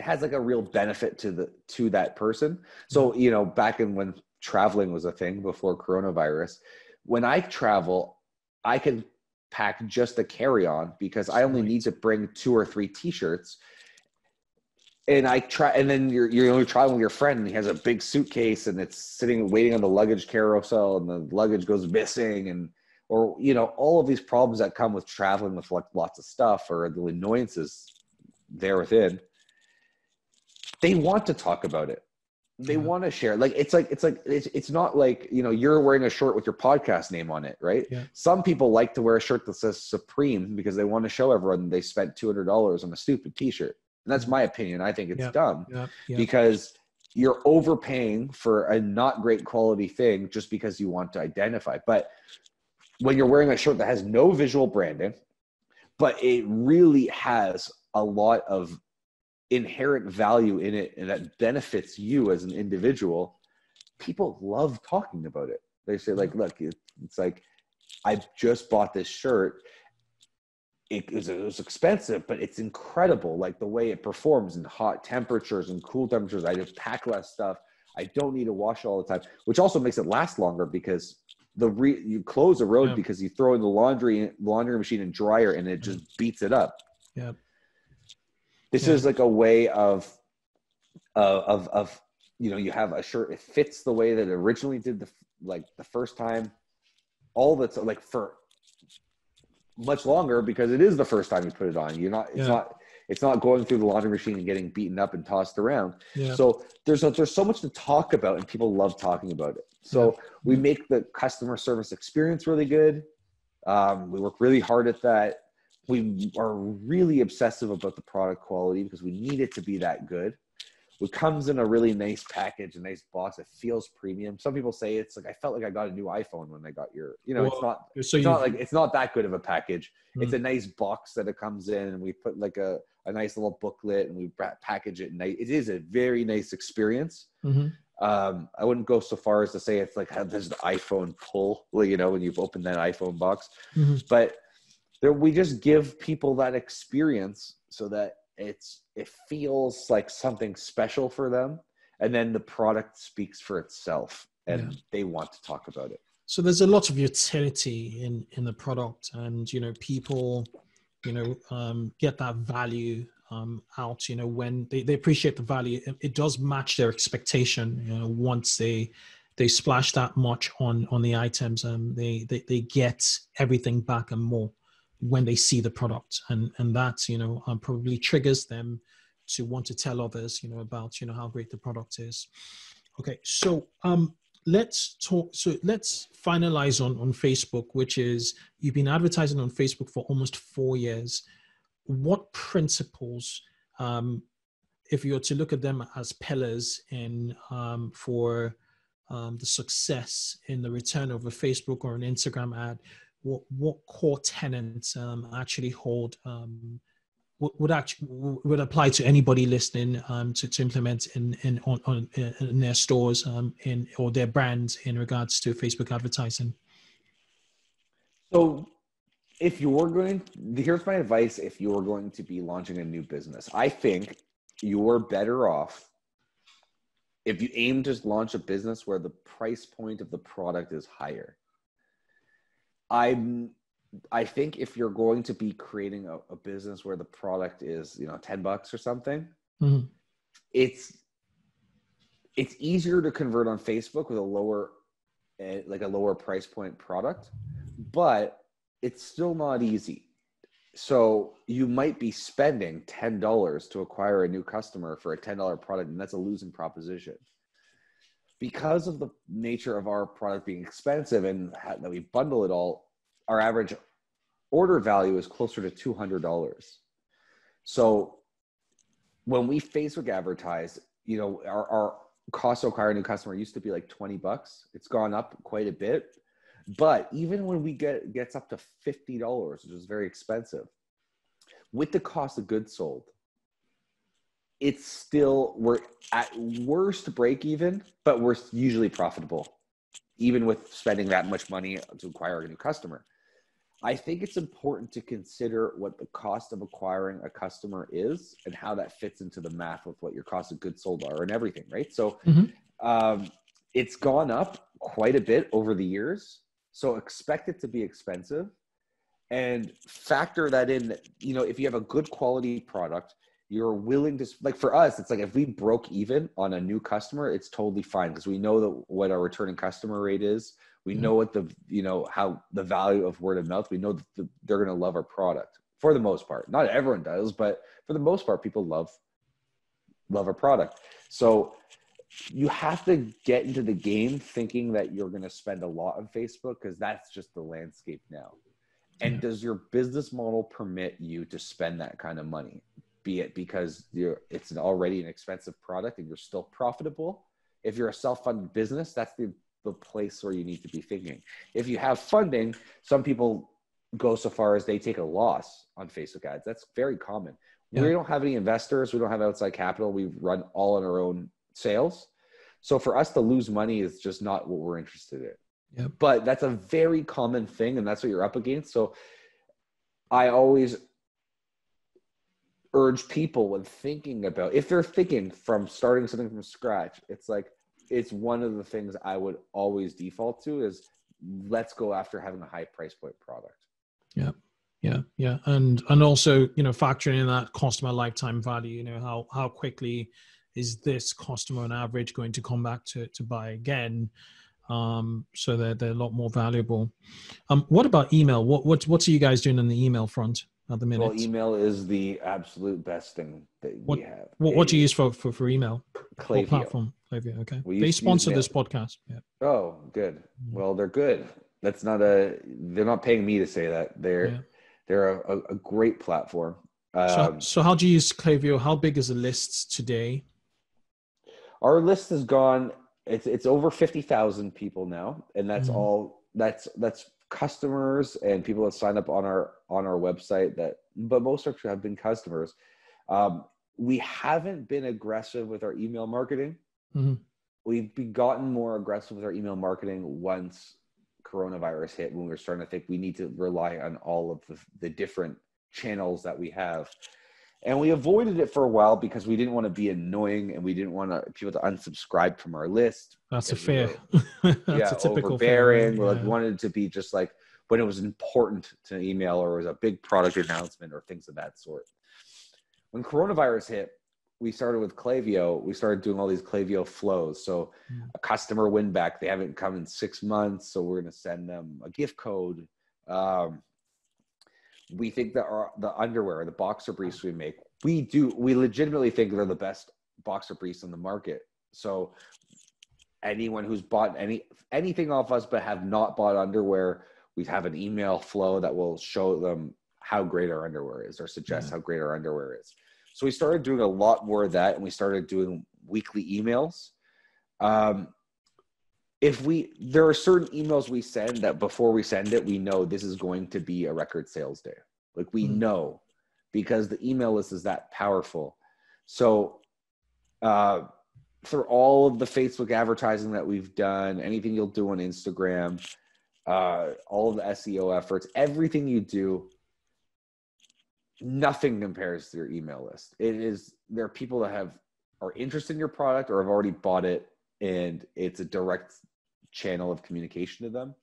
has like a real benefit to that person. So, you know, back in when traveling was a thing before coronavirus, when I travel, I can pack just a carry-on because I only need to bring 2 or 3 t-shirts. And then you're only traveling with your friend and he has a big suitcase and it's sitting waiting on the luggage carousel and the luggage goes missing or, you know, all of these problems that come with traveling with lots of stuff or the annoyances there within. They want to talk about it. They want to share. It's not like, you know, you're wearing a shirt with your podcast name on it, right? Yeah. Some people like to wear a shirt that says Supreme because they want to show everyone they spent $200 on a stupid t-shirt. And that's my opinion. I think it's dumb because you're overpaying for a not great quality thing just because you want to identify. But when you're wearing a shirt that has no visual branding, but it really has a lot of inherent value in it and that benefits you as an individual, people love talking about it. They say like, look, it's like, I just bought this shirt. It was expensive, but it's incredible. Like the way it performs in hot temperatures and cool temperatures. I just pack less stuff. I don't need to wash it all the time, which also makes it last longer because you close the road because you throw in the laundry machine and dryer and it just beats it up. Yep. This is like a way of you know, you have a shirt. It fits the way that it originally did the first time. All that's like for much longer because it is the first time you put it on. You're not, it's not going through the laundry machine and getting beaten up and tossed around. Yeah. So there's so much to talk about and people love talking about it. So we make the customer service experience really good. We work really hard at that. We are really obsessive about the product quality because we need it to be that good. It comes in a really nice package, a nice box. It feels premium. Some people say it's like, I felt like I got a new iPhone when I got your, you know, it's not that good of a package. It's a nice box that it comes in and we put like a nice little booklet and we package it. It is a very nice experience. I wouldn't go so far as to say it's like, there's the iPhone pull, you know, when you've opened that iPhone box, but there, we just give people that experience so that it feels like something special for them, and then the product speaks for itself. and they want to talk about it. So there's a lot of utility in the product, and, you know, people, you know, get that value out, you know, when they appreciate the value, it does match their expectation. You know, once they splash that much on the items, they get everything back and more when they see the product, and that, you know, probably triggers them to want to tell others, you know, about, you know, how great the product is. Okay. So, let's talk. So let's finalize on Facebook, which is, you've been advertising on Facebook for almost 4 years. What principles, if you were to look at them as pillars in, for, the success in the return of a Facebook or an Instagram ad, what core tenets, actually hold, would apply to anybody listening, to implement in their stores, or their brands in regards to Facebook advertising? So if you're going, here's my advice. If you're going to be launching a new business, I think you're better off, if you aim to launch a business where the price point of the product is higher. I think if you're going to be creating a business where the product is, you know, $10 or something, mm-hmm. It's easier to convert on Facebook with a lower price point product, but it's still not easy. So you might be spending $10 to acquire a new customer for a $10 product, and that's a losing proposition. Because of the nature of our product being expensive and that we bundle it all, our average order value is closer to $200. So when we Facebook advertise, you know, our cost to acquire a new customer used to be like $20. It's gone up quite a bit. But even when we gets up to $50, which is very expensive, with the cost of goods sold, it's still, we're at worst break even, but we're usually profitable, even with spending that much money to acquire a new customer. I think it's important to consider what the cost of acquiring a customer is and how that fits into the math of what your cost of goods sold are and everything, right? So it's gone up quite a bit over the years. So expect it to be expensive and factor that in, that, you know, if you have a good quality product, you're willing to, like for us, it's like if we broke even on a new customer, it's totally fine because we know what our returning customer rate is. We know what the, you know, how the value of word of mouth, we know that they're going to love our product for the most part. Not everyone does, but for the most part, people love our product. So you have to get into the game thinking that you're going to spend a lot on Facebook because that's just the landscape now. And does your business model permit you to spend that kind of money? Be it because it's already an expensive product and you're still profitable. If you're a self-funded business, that's the place where you need to be thinking. If you have funding, some people go so far as they take a loss on Facebook ads. That's very common. Yeah. We don't have any investors. We don't have outside capital. We run all on our own sales. So for us to lose money is just not what we're interested in. Yeah. But that's a very common thing, and that's what you're up against. So I always urge people when thinking about, if they're thinking from starting something from scratch, it's like, it's one of the things I would always default to is let's go after having a high price point product. Yeah. Yeah. Yeah. And also, you know, factoring in that customer lifetime value, you know, how quickly is this customer on average going to come back to buy again? So they're a lot more valuable. What about email? What are you guys doing on the email front at the minute? Well, email is the absolute best thing that we have. What do you use for email? Klaviyo. Platform? Klaviyo, okay. They sponsor this podcast. Yeah. Oh, good. Well, they're good. That's not they're not paying me to say that. They're a great platform. So how do you use Klaviyo? How big is the list today? Our list is gone. It's over 50,000 people now, and that's all. That's customers and people that sign up on our website, but most actually have been customers. We haven't been aggressive with our email marketing. We've gotten more aggressive with our email marketing once coronavirus hit, when we were starting to think we need to rely on all of the different channels that we have. And we avoided it for a while because we didn't want to be annoying and we didn't want people to unsubscribe from our list. That's a fair. That's overbearing. We wanted to be just like when it was important to email or was a big product announcement or things of that sort. When coronavirus hit, we started with Klaviyo. We started doing all these Klaviyo flows. So a customer win back, they haven't come in 6 months. So we're going to send them a gift code. We think that the underwear, the boxer briefs we make, we legitimately think they're the best boxer briefs on the market. So anyone who's bought anything off us but have not bought underwear, we have an email flow that will show them how great our underwear is or suggest how great our underwear is. So we started doing a lot more of that, and we started doing weekly emails. There are certain emails we send that before we send it, we know this is going to be a record sales day. Like we know, because the email list is that powerful. So through all of the Facebook advertising that we've done, anything you'll do on Instagram, all of the SEO efforts, everything you do, nothing compares to your email list. There are people that are interested in your product or have already bought it, and it's a direct channel of communication to them.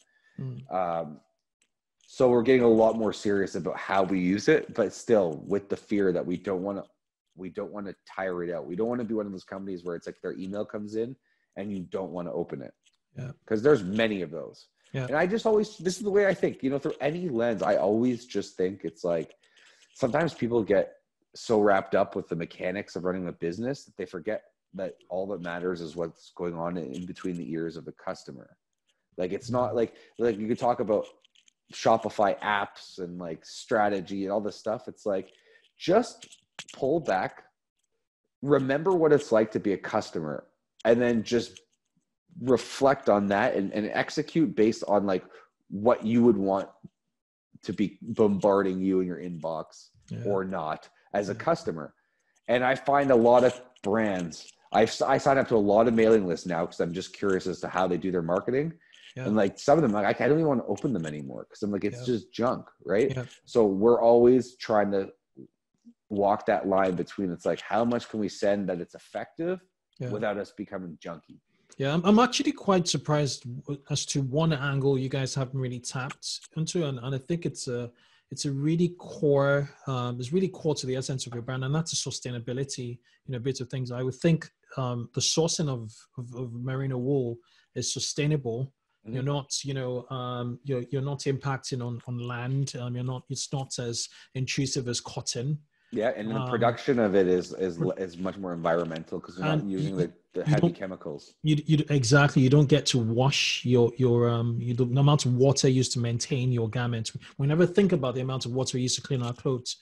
So we're getting a lot more serious about how we use it, but still with the fear that we don't want to tire it out. We don't want to be one of those companies where it's like their email comes in and you don't want to open it. Yeah. Because there's many of those. Yeah. And I just always, this is the way I think, through any lens, I always just think it's like, sometimes people get so wrapped up with the mechanics of running a business that they forget that all that matters is what's going on in between the ears of the customer. Like, it's not like you could talk about Shopify apps and like strategy and all this stuff. It's like, just pull back, remember what it's like to be a customer, and then just reflect on that and execute based on like what you would want to be bombarding you in your inbox or not as a customer. And I find a lot of brands, I sign up to a lot of mailing lists now because I'm just curious as to how they do their marketing. Yeah. And like some of them, like I don't even want to open them anymore because I'm like, it's just junk, right? Yeah. So we're always trying to walk that line between, it's like, how much can we send that it's effective without us becoming junky? Yeah, I'm actually quite surprised as to one angle you guys haven't really tapped into, and I think it's a really core, it's really core to the essence of your brand, and that's the sustainability, bits of things. I would think the sourcing of merino wool is sustainable. Mm-hmm. You're not, you're not impacting on land. You're not. It's not as intrusive as cotton. Yeah, and the production of it is much more environmental because you're not using the heavy chemicals. You don't get to wash the amount of water used to maintain your garments. We never think about the amount of water we used to clean our clothes.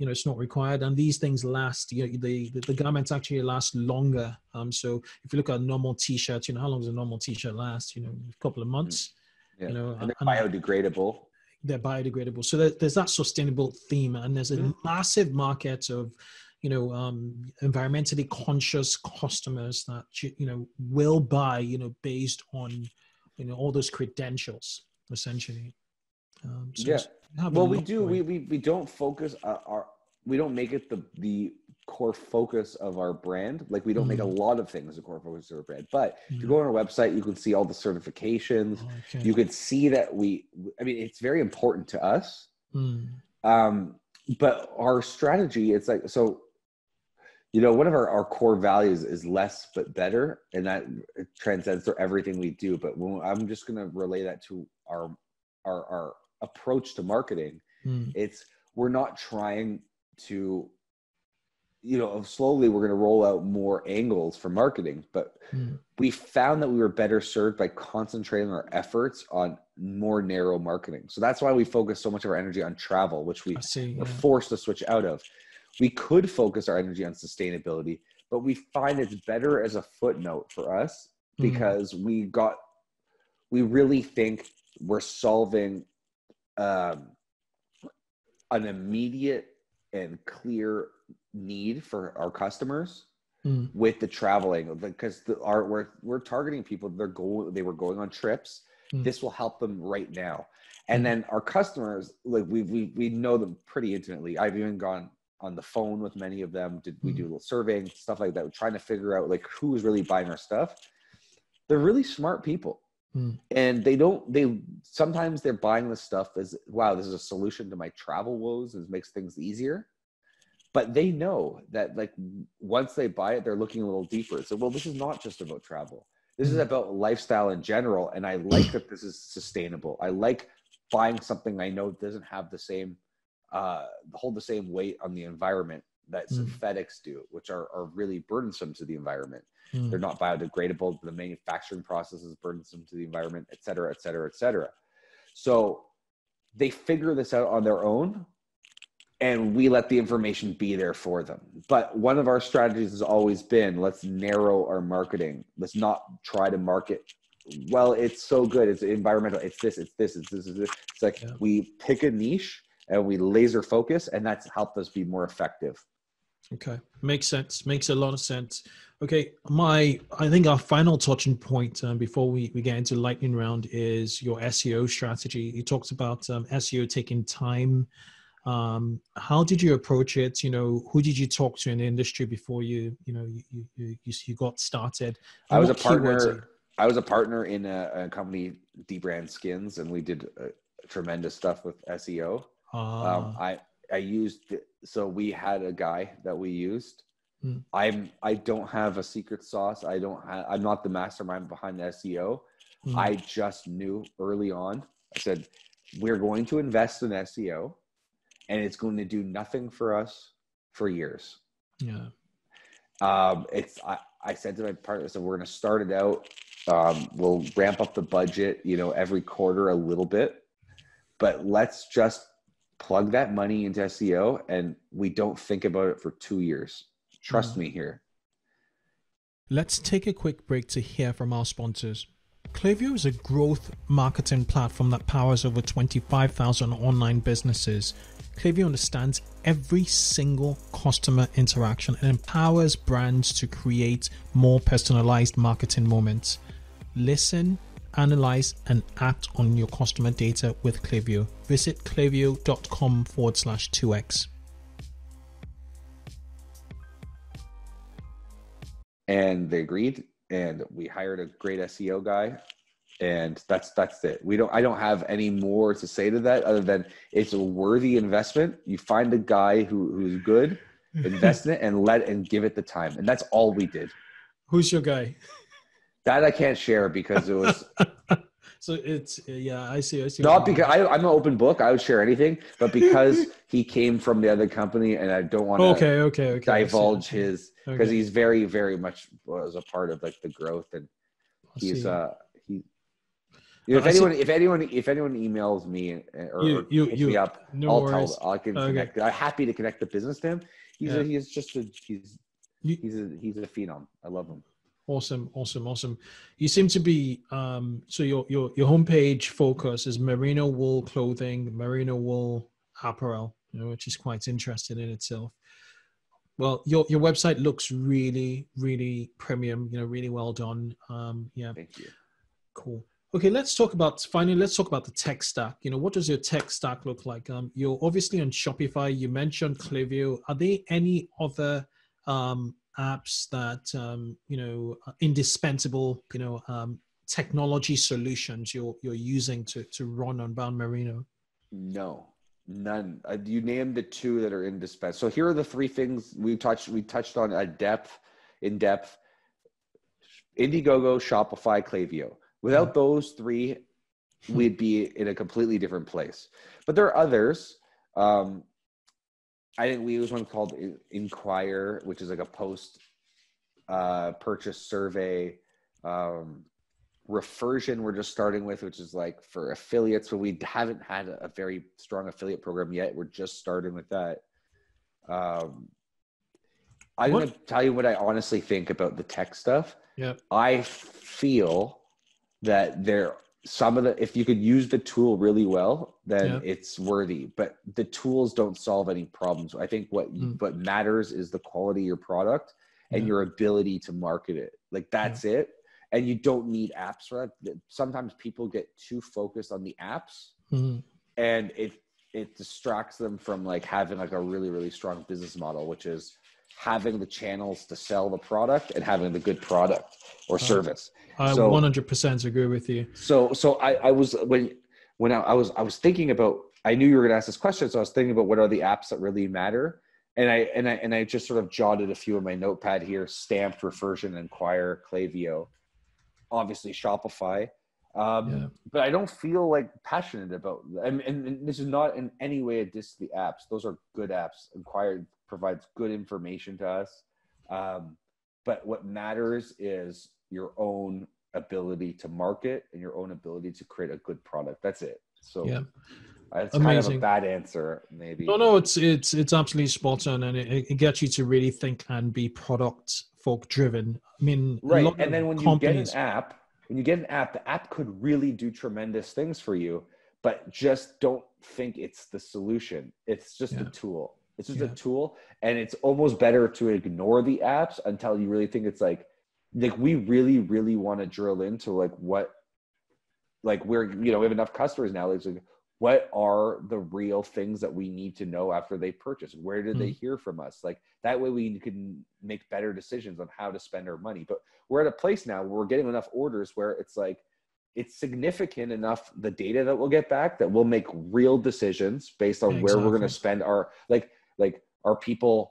It's not required, and these things last. The garments actually last longer. So if you look at normal t-shirts, how long does a normal t-shirt last? A couple of months. Yeah. And they're biodegradable. They're biodegradable. So there's that sustainable theme, and there's a massive market of, environmentally conscious customers that, will buy, based on, all those credentials, essentially. We don't focus we don't make it the core focus of our brand. Like we don't make a lot of things the core focus of our brand, but if you go on our website, you can see all the certifications. Okay. You can see that it's very important to us. But our strategy, it's like, so, one of our core values is less, but better. And that transcends through everything we do. But I'm just going to relay that to our approach to marketing. We're not trying to, slowly we're going to roll out more angles for marketing, but we found that we were better served by concentrating our efforts on more narrow marketing. So that's why we focus so much of our energy on travel, which we were forced to switch out of. We could focus our energy on sustainability, but we find it's better as a footnote for us because we really think we're solving an immediate and clear need for our customers with the traveling, because we're targeting people. They were going on trips. This will help them right now. And then our customers, like we know them pretty intimately. I've even gone on the phone with many of them. We do a little surveying, stuff like that. We're trying to figure out like who is really buying our stuff. They're really smart people. And sometimes they're buying this stuff as, wow, this is a solution to my travel woes. This makes things easier. But they know that like once they buy it, they're looking a little deeper. So, well, this is not just about travel. This is about lifestyle in general. And I like that this is sustainable. I like buying something I know doesn't have the same, hold the same weight on the environment that synthetics do, which are really burdensome to the environment. They're not biodegradable. The manufacturing process is burdensome to the environment, et cetera, et cetera, et cetera. So they figure this out on their own, and we let the information be there for them. But one of our strategies has always been, let's narrow our marketing. Let's not try to market, well, it's so good, it's environmental, it's this, it's this, it's this, it's this. It's like we pick a niche and we laser focus, and that's helped us be more effective. Okay. Makes sense. Makes a lot of sense. Okay. I think our final touching point before we get into lightning round is your SEO strategy. You talked about SEO taking time. How did you approach it? You know, who did you talk to in the industry before you got started? And I was a partner in a company, D Brand Skins, and we did tremendous stuff with SEO. So we had a guy that we used. I don't have a secret sauce. I'm not the mastermind behind the SEO. I just knew early on, I said, we're going to invest in SEO and it's going to do nothing for us for years. Yeah. I said to my partner, so we're going to start it out. We'll ramp up the budget, every quarter a little bit, but let's just plug that money into SEO and we don't think about it for 2 years. Trust me here. Let's take a quick break to hear from our sponsors. Klaviyo is a growth marketing platform that powers over 25,000 online businesses. Klaviyo understands every single customer interaction and empowers brands to create more personalized marketing moments. Listen, analyze and act on your customer data with Klaviyo. Visit klaviyo.com/2x. And they agreed, and we hired a great SEO guy, and that's it. I don't have any more to say to that other than it's a worthy investment. You find a guy who's good, invest in it, and give it the time. And that's all we did. Who's your guy? That I can't share because it was. So it's, yeah, I see. Not because I'm an open book. I would share anything, but because he came from the other company and I don't want to divulge his, because he's very, very much was a part of like the growth, and if anyone emails me or hits me up, I'll connect. I'm happy to connect the business to him. He's a phenom. I love him. Awesome. You seem to be, so your homepage focus is merino wool clothing, merino wool apparel, which is quite interesting in itself. Well, your website looks really, really premium, really well done. Thank you. Cool. Okay. Let's talk about the tech stack. What does your tech stack look like? You're obviously on Shopify. You mentioned Klaviyo. Are there any other, apps that indispensable technology solutions you're using to run Unbound Merino? No, none. You named the two that are indispensable. So here are the three things we touched on in depth: Indiegogo, Shopify, Klaviyo. Without those three, we'd be in a completely different place. But there are others. I think we use one called Inquire, which is like a post purchase survey. Refersion, we're just starting with, which is like for affiliates, but we haven't had a very strong affiliate program yet. We're just starting with that. I'm going to tell you what I honestly think about the tech stuff. Yeah. I feel that if you could use the tool really well, then it's worthy, but the tools don't solve any problems. I think what matters is the quality of your product and your ability to market it. Like that's it. And you don't need apps for that. Sometimes people get too focused on the apps and it it distracts them from like having like a really, really strong business model, which is having the channels to sell the product and having the good product or service. I 100% agree with you. So I was, when I was thinking about, I knew you were going to ask this question. So I was thinking about what are the apps that really matter. And I just sort of jotted a few in my notepad here: Stamped, Refersion, Inquire, Klaviyo, obviously Shopify. Yeah. But I don't feel like passionate about, and this is not in any way a diss to the apps. Those are good apps. Inquire provides good information to us. But what matters is your own ability to market and your own ability to create a good product. That's it. So yeah. It's amazing. Kind of a bad answer, maybe. No, it's absolutely spot on, and it gets you to really think and be product folk driven. I mean, right. And then when you get an app, the app could really do tremendous things for you, but just don't think it's the solution. It's just a tool. It's just a tool, and it's almost better to ignore the apps until you really think it's like we really, really want to drill into we have enough customers now. What are the real things that we need to know after they purchase? Where did they hear from us? Like that way we can make better decisions on how to spend our money. But we're at a place now where we're getting enough orders where it's like, it's significant enough, the data that we'll get back, that we'll make real decisions based on where we're going to spend our, like are people,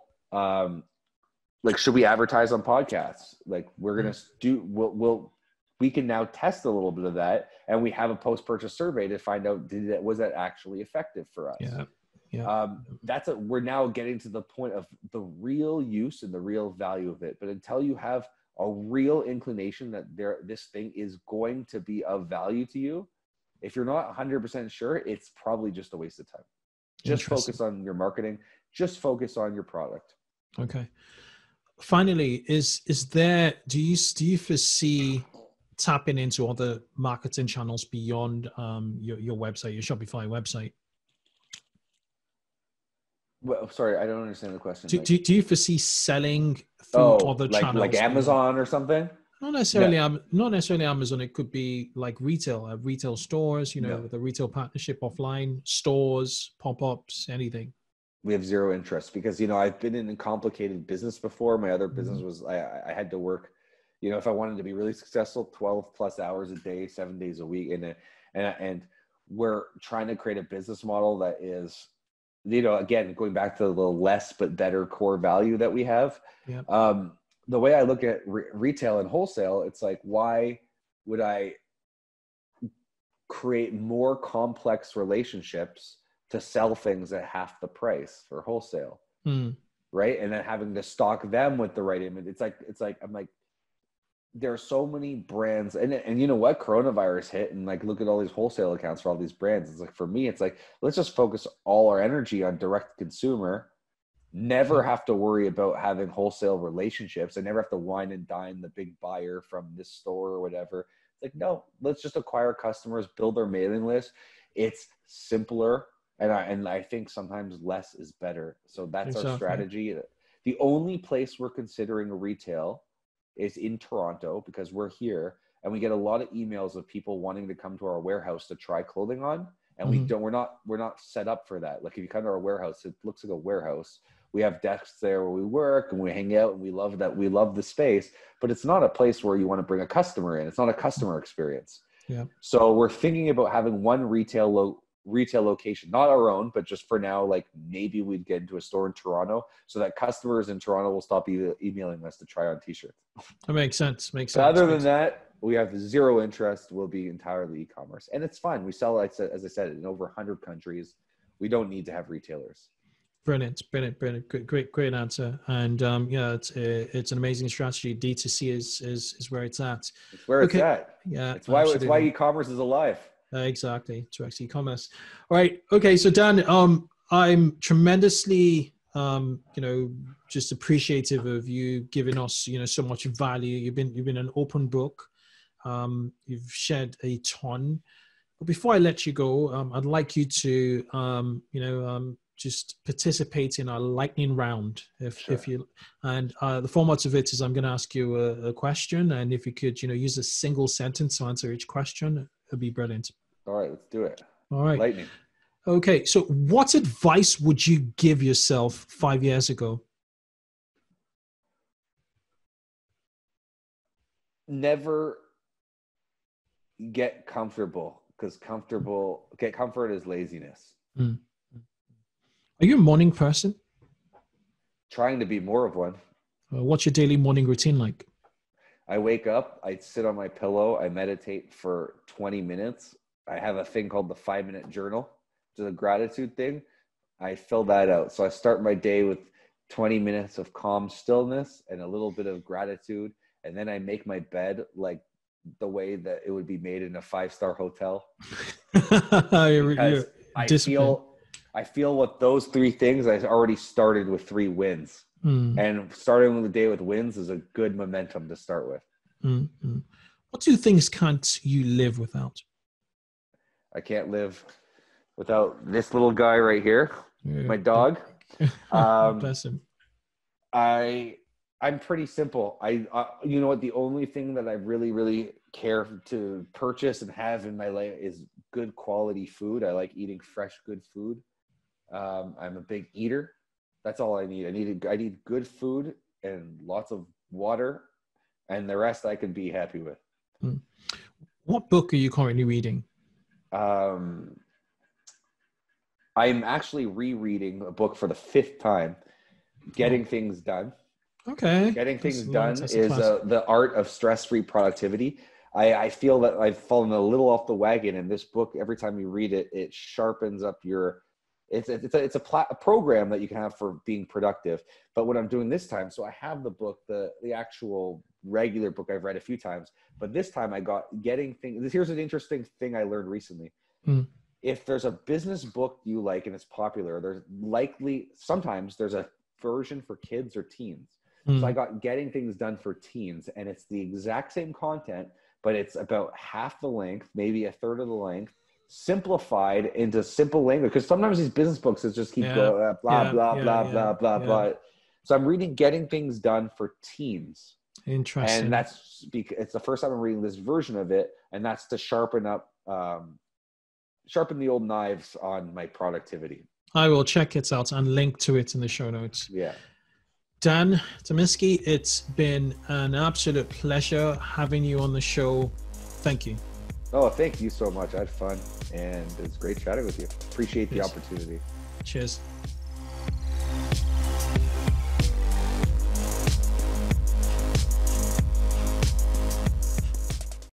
should we advertise on podcasts? Like we're going to we can now test a little bit of that, and we have a post-purchase survey to find out was that actually effective for us. Yeah. We're now getting to the point of the real use and the real value of it. But until you have a real inclination that this thing is going to be of value to you, if you're not 100% sure, it's probably just a waste of time. Just focus on your marketing. Just focus on your product. Okay. Finally, do you foresee tapping into other marketing channels beyond your website, your Shopify website? Well, sorry, I don't understand the question. Do you foresee selling through other channels? Like Amazon or something? Not necessarily Amazon. It could be like retail stores, the retail partnership offline, stores, pop-ups, anything. We have zero interest because, I've been in a complicated business before. My other business was, I had to work, if I wanted to be really successful, 12 plus hours a day, 7 days a week. And we're trying to create a business model that is, again, going back to the less but better core value that we have. Yeah. The way I look at retail and wholesale, it's like, why would I create more complex relationships to sell things at half the price for wholesale? Mm. Right. And then having to stock them with the right image. It's like, I'm like, there are so many brands and you know what, coronavirus hit and like, look at all these wholesale accounts for all these brands. It's like, for me, it's like, let's just focus all our energy on direct consumer, never have to worry about having wholesale relationships. I never have to wine and dine the big buyer from this store or whatever. It's like, no, let's just acquire customers, build their mailing list. It's simpler. And I think sometimes less is better. So that's our strategy. The only place we're considering retail is in Toronto because we're here and we get a lot of emails of people wanting to come to our warehouse to try clothing on. And we're not set up for that. Like if you come to our warehouse, it looks like a warehouse. We have desks there where we work and we hang out and we love the space, but it's not a place where you want to bring a customer in. It's not a customer experience. Yeah. So we're thinking about having one retail location, not our own, but just for now, like maybe we'd get into a store in Toronto so that customers in Toronto will stop emailing us to try on t-shirts. That makes sense. Other than that, we have zero interest. We'll be entirely e-commerce, and it's fine. We sell, as I said, in over 100 countries. We don't need to have retailers. Brilliant. Great answer. And it's an amazing strategy. D2C is where it's at. It's where it's at. Yeah. It's why e-commerce is alive. Exactly, 2X eCommerce. All right, okay, so Dan, I'm tremendously, just appreciative of you giving us, so much value. You've been an open book. You've shared a ton. But before I let you go, I'd like you to, just participate in our lightning round, if you. And the format of it is I'm going to ask you a question, and if you could, use a single sentence to answer each question. It'd be brilliant. All right, let's do it. All right. Lightning. Okay, so what advice would you give yourself 5 years ago? Never get comfortable, because comfort is laziness. Mm. Are you a morning person? Trying to be more of one. What's your daily morning routine like? I wake up, I sit on my pillow, I meditate for 20 minutes. I have a thing called the 5-minute journal, which is a gratitude thing. I fill that out. So I start my day with 20 minutes of calm stillness and a little bit of gratitude. And then I make my bed like the way that it would be made in a 5-star hotel. I feel what those three things, I already started with 3 wins. Mm. And starting the day with wins is a good momentum to start with. Mm-hmm. What 2 things can't you live without? I can't live without this little guy right here, my dog. Bless him. I'm pretty simple. You know what? The only thing that I really, really care to purchase and have in my life is good quality food. I like eating fresh, good food. I'm a big eater. That's all I need. I need good food and lots of water, and the rest I can be happy with. What book are you currently reading? I'm actually rereading a book for the 5th time, Getting Things Done. Okay. Getting Things Done is the art of stress-free productivity. I feel that I've fallen a little off the wagon in this book. Every time you read it, it sharpens up your... It's a program that you can have for being productive. But what I'm doing this time, so I have the book, the actual regular book I've read a few times, but this time I got Getting Things. Here's an interesting thing I learned recently. Mm. If there's a business book you like and it's popular, sometimes there's a version for kids or teens. Mm. So I got Getting Things Done for teens, and it's the exact same content, but it's about half the length, maybe a third of the length, simplified into simple language, because sometimes these business books just keep going blah blah blah. So I'm reading Getting Things Done for teens. Interesting. And that's because it's the first time I'm reading this version of it, and that's to sharpen the old knives on my productivity. I will check it out and link to it in the show notes. Yeah. Dan Domisky, it's been an absolute pleasure having you on the show. Thank you. Oh, thank you so much. I had fun, and it's great chatting with you. Appreciate the opportunity. Cheers.